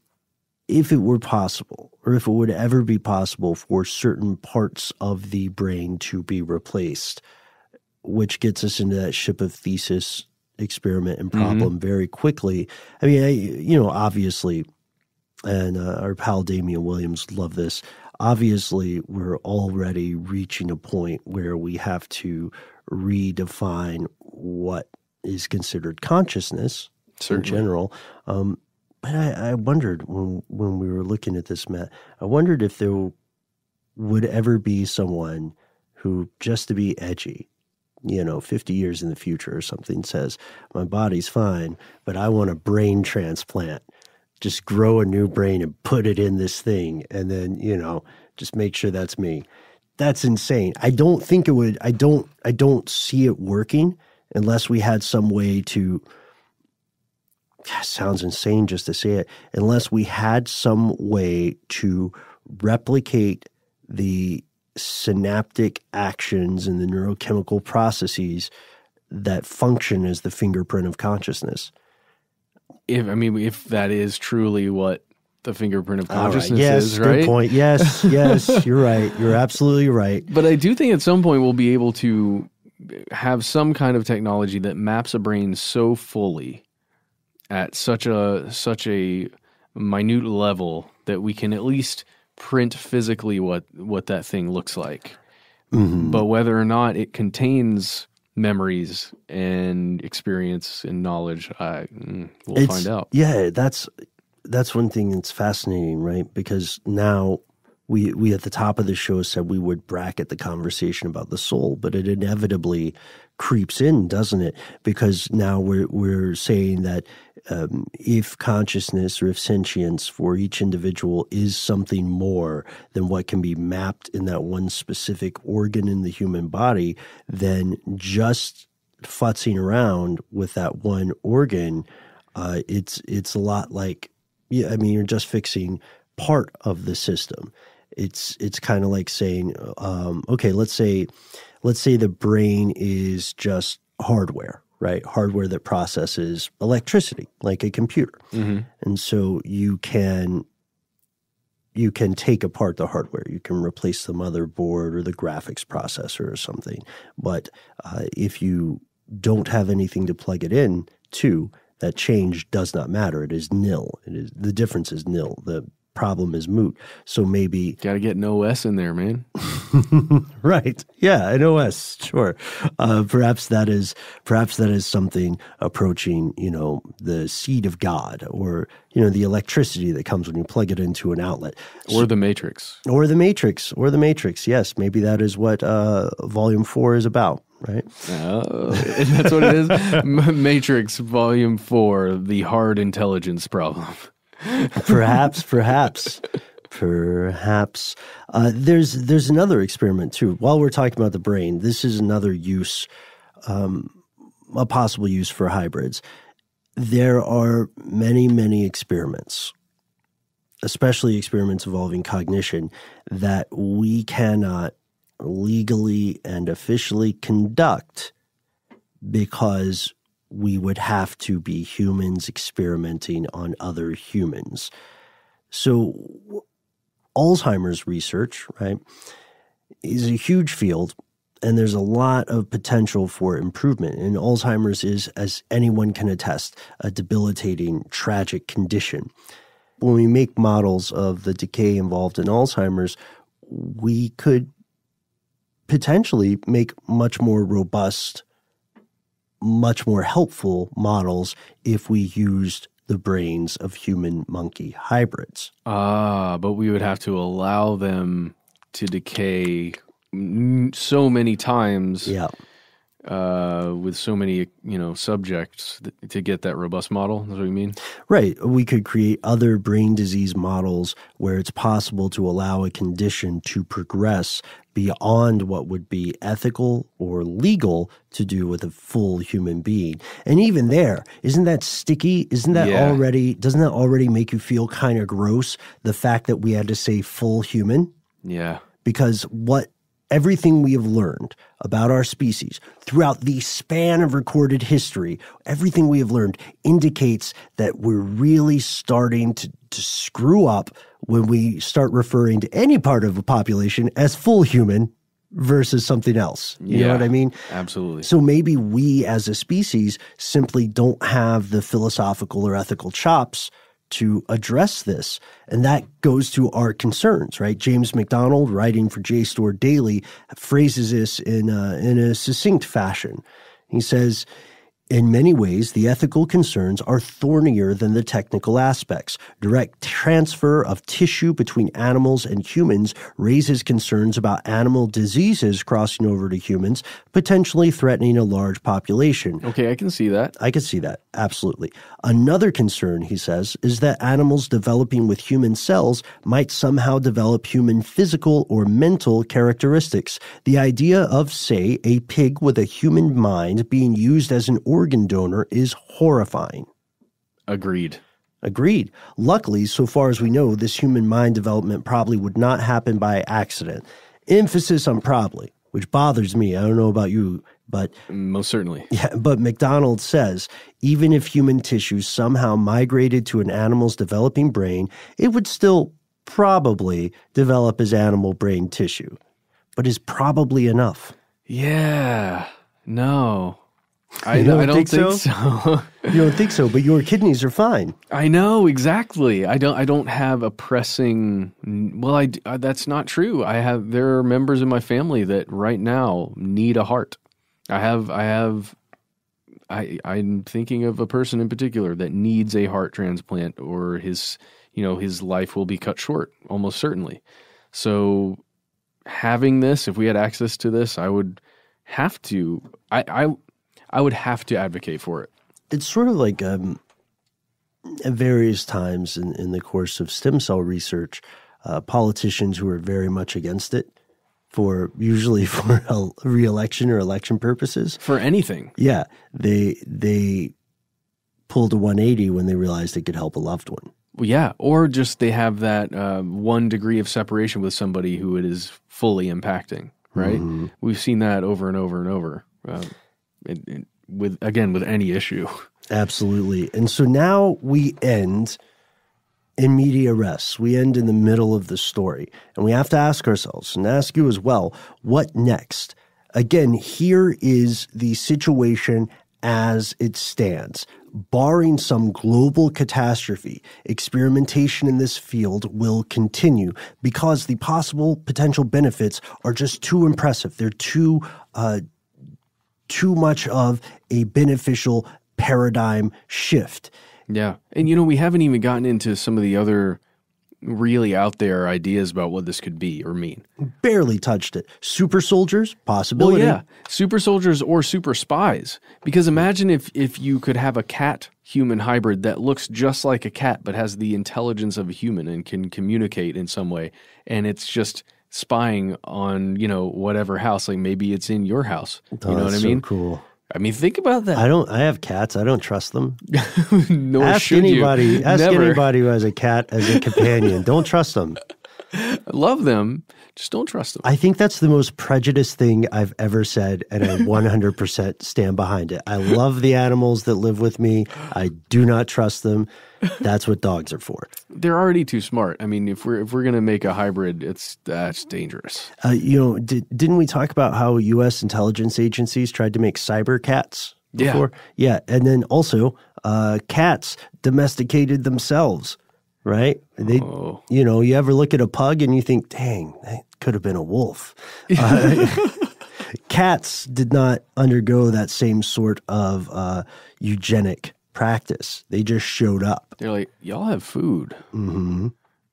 if it were possible, or if it would ever be possible for certain parts of the brain to be replaced, which gets us into that ship of thesis experiment and problem mm-hmm. very quickly. I mean, I, you know, obviously, and uh, our pal Damian Williams loved this, obviously we're already reaching a point where we have to redefine what is considered consciousness Certainly. in general. Um, but I, I wondered when, when we were looking at this, Matt, I wondered if there would ever be someone who, just to be edgy, you know, fifty years in the future or something, says, my body's fine, but I want a brain transplant. Just grow a new brain and put it in this thing, and then, you know, just make sure that's me. That's insane. I don't think it would – I don't I don't see it working unless we had some way to – sounds insane just to say it. Unless we had some way to replicate the synaptic actions and the neurochemical processes that function as the fingerprint of consciousness. If I mean, if that is truly what the fingerprint of consciousness right. yes, is, right? Good point. Yes, yes, you're right. You're absolutely right. But I do think at some point we'll be able to have some kind of technology that maps a brain so fully at such a such a minute level that we can at least print physically what what that thing looks like. Mm-hmm. But whether or not it contains memories and experience and knowledge, I we'll it's, find out. Yeah, that's that's one thing that's fascinating, right? Because now we we at the top of the show said we would bracket the conversation about the soul, but it inevitably creeps in, doesn't it? Because now we're we're saying that um, if consciousness or if sentience for each individual is something more than what can be mapped in that one specific organ in the human body, then just futzing around with that one organ, uh, it's it's a lot like yeah, I mean, you're just fixing part of the system. It's it's kind of like saying, um, okay, let's say let's say the brain is just hardware, right? Hardware that processes electricity, like a computer. Mm-hmm. And so you can you can take apart the hardware. You can replace the motherboard or the graphics processor or something. But uh, if you don't have anything to plug it in to, that change does not matter. It is nil. It is the difference is nil. The problem is moot. So maybe gotta get an O S in there, man. Right. Yeah, an O S, sure. Uh, perhaps that is perhaps that is something approaching, you know, the seed of God, or, you know, the electricity that comes when you plug it into an outlet. Or so, the Matrix. Or the Matrix. Or the Matrix, yes. Maybe that is what uh, Volume four is about. Right? Uh, that's what it is? Matrix Volume four, the hard intelligence problem. Perhaps, perhaps, perhaps. Uh, there's there's another experiment too. While we're talking about the brain, this is another use, um, a possible use for hybrids. There are many, many experiments, especially experiments involving cognition, that we cannot legally and officially conduct because we would have to be humans experimenting on other humans. So Alzheimer's research, right, is a huge field, and there's a lot of potential for improvement. And Alzheimer's is, as anyone can attest, a debilitating, tragic condition. When we make models of the decay involved in Alzheimer's, we could potentially make much more robust, much more helpful models if we used the brains of human-monkey hybrids. Ah, but we would have to allow them to decay so many times yeah. uh, with so many, you know, subjects to get that robust model. That's what you mean? Right. We could create other brain disease models where it's possible to allow a condition to progress beyond what would be ethical or legal to do with a full human being. And even there, isn't that sticky? Isn't that yeah. already, doesn't that already make you feel kind of gross, the fact that we had to say full human? Yeah. Because what everything we have learned about our species throughout the span of recorded history, everything we have learned indicates that we're really starting to, to screw up when we start referring to any part of a population as full human versus something else. You yeah, know what I mean? Absolutely. So maybe we as a species simply don't have the philosophical or ethical chops to address this. And that goes to our concerns, right? James McDonald, writing for J STOR Daily, phrases this in a, in a succinct fashion. He says, in many ways, the ethical concerns are thornier than the technical aspects. Direct transfer of tissue between animals and humans raises concerns about animal diseases crossing over to humans, potentially threatening a large population. Okay, I can see that. I can see that, absolutely. Another concern, he says, is that animals developing with human cells might somehow develop human physical or mental characteristics. The idea of, say, a pig with a human mind being used as an organ donor is horrifying. Agreed. Agreed. Luckily, so far as we know, this human mind development probably would not happen by accident. Emphasis on probably, which bothers me. I don't know about you, but... Most certainly. Yeah, but McDonald says, even if human tissues somehow migrated to an animal's developing brain, it would still probably develop as animal brain tissue. But is probably enough? Yeah. No. I, you don't I don't think, think so. so. You don't think so, but your kidneys are fine. I know, exactly. I don't. I don't have a pressing. Well, I, I. That's not true. I have. There are members in my family that right now need a heart. I have. I have. I. I'm thinking of a person in particular that needs a heart transplant, or his. You know, his life will be cut short, almost certainly. So, having this, if we had access to this, I would have to. I. I I would have to advocate for it. It's sort of like um, at various times in, in the course of stem cell research, uh, politicians who are very much against it, for usually for re-election or election purposes. For anything. Yeah. They, they pulled a one eighty when they realized they could help a loved one. Well, yeah, or just they have that uh, one degree of separation with somebody who it is fully impacting, right? Mm-hmm. We've seen that over and over and over. Um, It, it, with again with any issue. Absolutely. And so now we end in media res. We end in the middle of the story. And we have to ask ourselves, and ask you as well, what next? Again, here is the situation as it stands. Barring some global catastrophe, experimentation in this field will continue because the possible potential benefits are just too impressive. They're too uh too much of a beneficial paradigm shift. Yeah. And, you know, we haven't even gotten into some of the other really out there ideas about what this could be or mean. Barely touched it. Super soldiers, possibility. Well, yeah. Super soldiers or super spies. Because imagine if, if you could have a cat-human hybrid that looks just like a cat but has the intelligence of a human and can communicate in some way. And it's just... spying on, you know, whatever house, like maybe it's in your house. You oh, know what I mean? So cool. I mean, think about that. I don't, I have cats. I don't trust them. Nor ask should anybody, you. Ask Never. anybody who has a cat as a companion. Don't trust them. I love them. Just don't trust them. I think that's the most prejudiced thing I've ever said, and I one hundred percent stand behind it. I love the animals that live with me. I do not trust them. That's what dogs are for. They're already too smart. I mean, if we're if we're going to make a hybrid, it's that's uh, dangerous. Uh, you know, did, didn't we talk about how U S intelligence agencies tried to make cyber cats before? Yeah, yeah. And then also uh, cats domesticated themselves, right? They, oh. You know, you ever look at a pug and you think, dang, that could have been a wolf. Uh, cats did not undergo that same sort of uh, eugenic practice. They just showed up. They're like, y'all have food. Mm-hmm.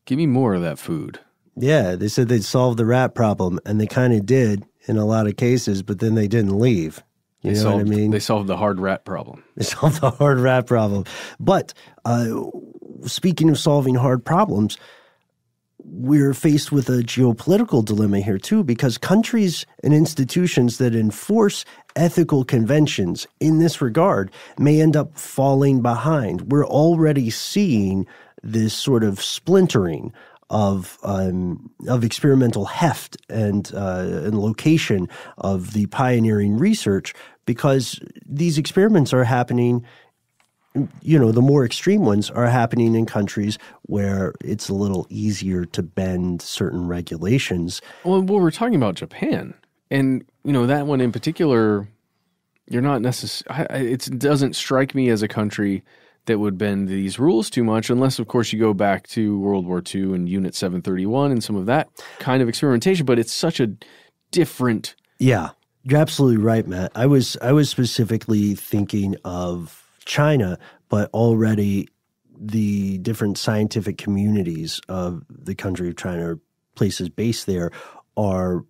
Give me more of that food. Yeah, they said they'd solve the rat problem, and they kind of did in a lot of cases, but then they didn't leave. You they know solved, what I mean? They solved the hard rat problem. They solved the hard rat problem. But uh, speaking of solving hard problems, we're faced with a geopolitical dilemma here too, because countries and institutions that enforce ethical conventions in this regard may end up falling behind. We're already seeing this sort of splintering of um, of experimental heft and uh, and location of the pioneering research, because these experiments are happening. You know, the more extreme ones are happening in countries where it's a little easier to bend certain regulations. Well, well we're talking about Japan, and you know that one in particular. You're not necessarily. It doesn't strike me as a country that would bend these rules too much, unless, of course, you go back to World War Two and Unit seven thirty-one and some of that kind of experimentation. But it's such a different. Yeah, you're absolutely right, Matt. I was I was specifically thinking of China, but already the different scientific communities of the country of China, places based there, are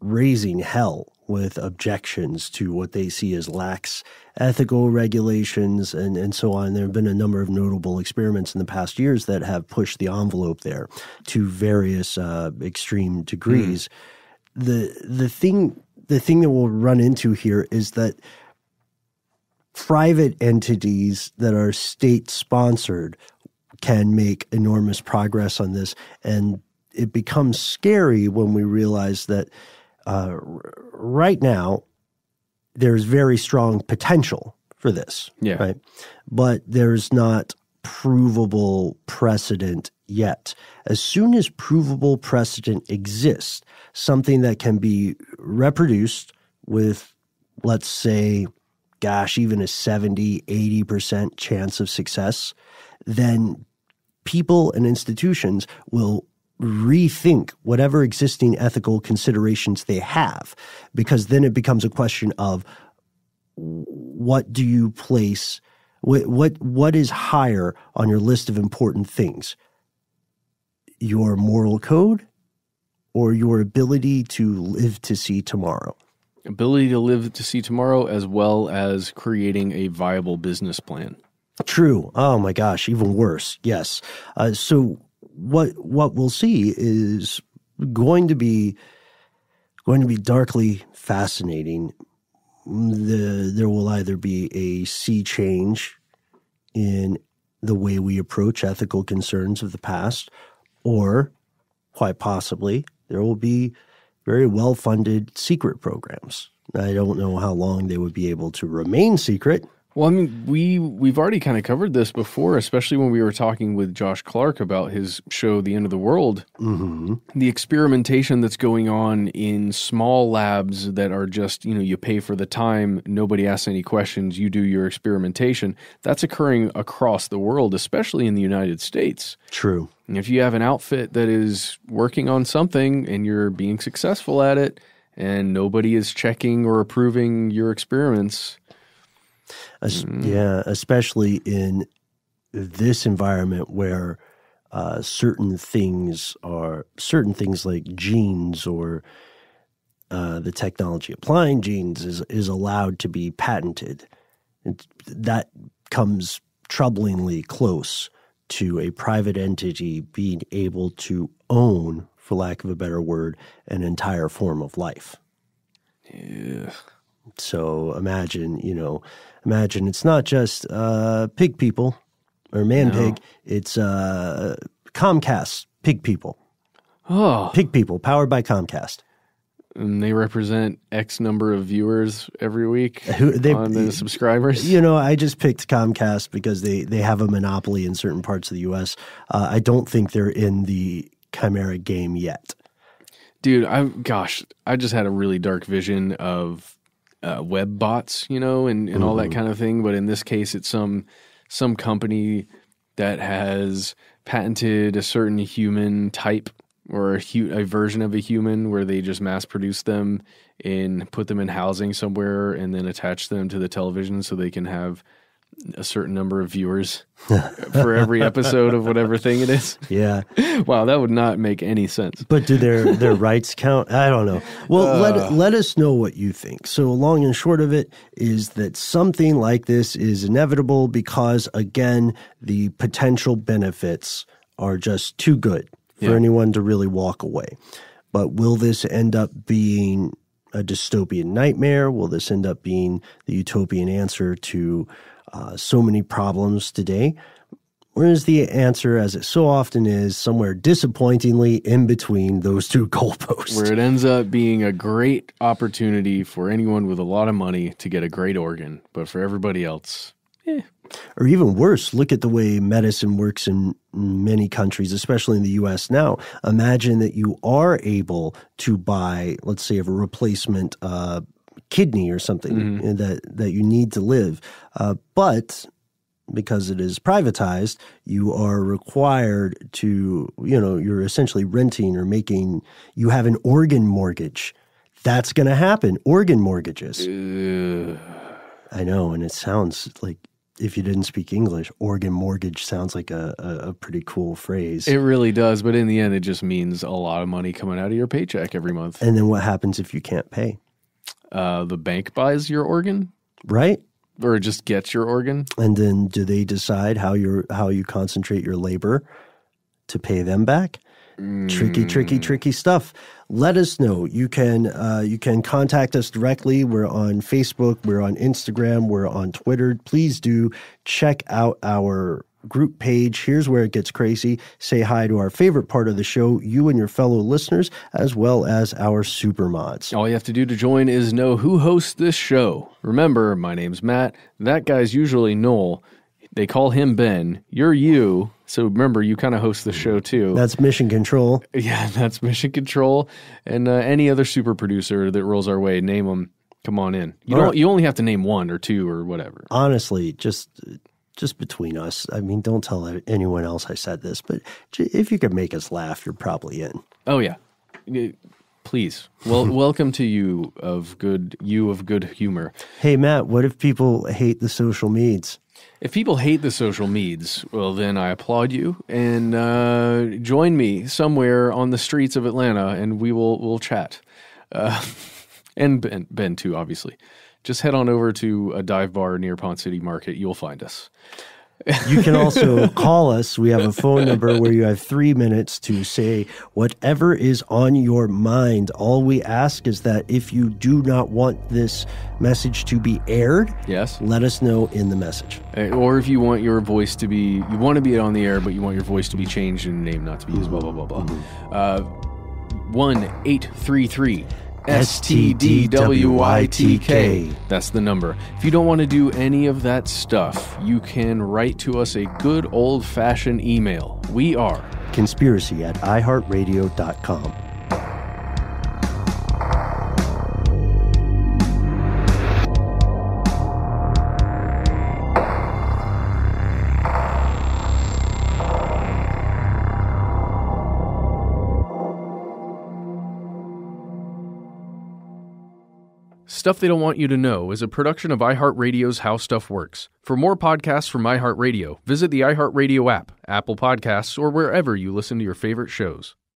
raising hell with objections to what they see as lax ethical regulations and, and so on. There have been a number of notable experiments in the past years that have pushed the envelope there to various uh, extreme degrees. Mm. The the thing the thing that we'll run into here is that private entities that are state-sponsored can make enormous progress on this, and it becomes scary when we realize that uh, right now there's very strong potential for this, yeah. right? But there's not provable precedent yet. As soon as provable precedent exists, something that can be reproduced with, let's say, gosh, even a seventy, eighty percent chance of success, then people and institutions will rethink whatever existing ethical considerations they have, because then it becomes a question of what do you place, what what, what is higher on your list of important things? Your moral code or your ability to live to see tomorrow? Ability to live to see tomorrow, as well as creating a viable business plan. True. Oh my gosh, even worse. Yes. Uh, so What what we'll see is going to be going to be darkly fascinating. The, there will either be a sea change in the way we approach ethical concerns of the past, or quite possibly there will be very well-funded secret programs. I don't know how long they would be able to remain secret. Well, I mean, we, we've already kind of covered this before, especially when we were talking with Josh Clark about his show, The End of the World. Mm-hmm. The experimentation that's going on in small labs that are just, you know, you pay for the time, nobody asks any questions, you do your experimentation. That's occurring across the world, especially in the United States. True. And if you have an outfit that is working on something and you're being successful at it and nobody is checking or approving your experiments... As, mm. Yeah, especially in this environment where uh, certain things are certain things like genes or uh, the technology applying genes is is allowed to be patented. It, that comes troublingly close to a private entity being able to own, for lack of a better word, an entire form of life. Yeah. So imagine, you know, imagine it's not just uh, pig people or man no. pig. It's uh, Comcast pig people. Oh, pig people powered by Comcast. And they represent X number of viewers every week Who, they, on the subscribers. You know, I just picked Comcast because they, they have a monopoly in certain parts of the U S. Uh, I don't think they're in the Chimera game yet. Dude, I gosh, I just had a really dark vision of... Uh, web bots, you know, and, and all that kind of thing. But in this case, it's some some company that has patented a certain human type or a, hu a version of a human where they just mass produce them and put them in housing somewhere and then attach them to the television so they can have a certain number of viewers for every episode of whatever thing it is. Yeah. Wow, that would not make any sense. But do their their rights count? I don't know. Well, uh, let let us know what you think. So long and short of it is that something like this is inevitable because, again, the potential benefits are just too good for yeah. anyone to really walk away. But will this end up being a dystopian nightmare? Will this end up being the utopian answer to Uh, so many problems today? Whereas the answer, as it so often is, somewhere disappointingly in between those two goalposts. Where it ends up being a great opportunity for anyone with a lot of money to get a great organ, but for everybody else, eh. Or even worse, look at the way medicine works in many countries, especially in the U S now. Imagine that you are able to buy, let's say, a replacement uh, kidney or something mm-hmm. that, that you need to live, uh, but... because it is privatized, you are required to, you know, you're essentially renting or making, you have an organ mortgage. That's going to happen. Organ mortgages. Ugh. I know. And it sounds like, if you didn't speak English, organ mortgage sounds like a, a, a pretty cool phrase. It really does. But in the end, it just means a lot of money coming out of your paycheck every month. And then what happens if you can't pay? Uh, the bank buys your organ. Right. Or just gets your organ. And then do they decide how you how you concentrate your labor to pay them back? Mm. Tricky, tricky, tricky stuff. Let us know. You can uh, you can contact us directly. We're on Facebook. We're on Instagram. We're on Twitter. Please do check out our group page. Here's where it gets crazy. Say hi to our favorite part of the show, you and your fellow listeners, as well as our super mods. All you have to do to join is know who hosts this show. Remember, my name's Matt. That guy's usually Noel. They call him Ben. You're you. So remember, you kind of host the show too. That's Mission Control. Yeah, that's Mission Control. And uh, any other super producer that rolls our way, name them. Come on in. You don't, you only have to name one or two or whatever. Honestly, just... Just between us, I mean, don't tell anyone else I said this, but if you could make us laugh, you're probably in. Oh, yeah. Please. Well, welcome to you of good you of good humor. Hey, Matt, what if people hate the social meds? If people hate the social meds, well, then I applaud you. And uh, join me somewhere on the streets of Atlanta, and we will we'll chat. Uh, and Ben, Ben, too, obviously. Just head on over to a dive bar near Pond City Market. You'll find us. You can also call us. We have a phone number where you have three minutes to say whatever is on your mind. All we ask is that if you do not want this message to be aired, yes, let us know in the message. Or if you want your voice to be, you want to be on the air, but you want your voice to be changed and name not to be used, blah, blah, blah, blah. Mm-hmm. Uh, one eight three three. S T D W Y T K. That's the number. If you don't want to do any of that stuff, you can write to us a good old-fashioned email. We are conspiracy at iHeartRadio dot com. Stuff They Don't Want You to Know is a production of iHeartRadio's How Stuff Works. For more podcasts from iHeartRadio, visit the iHeartRadio app, Apple Podcasts, or wherever you listen to your favorite shows.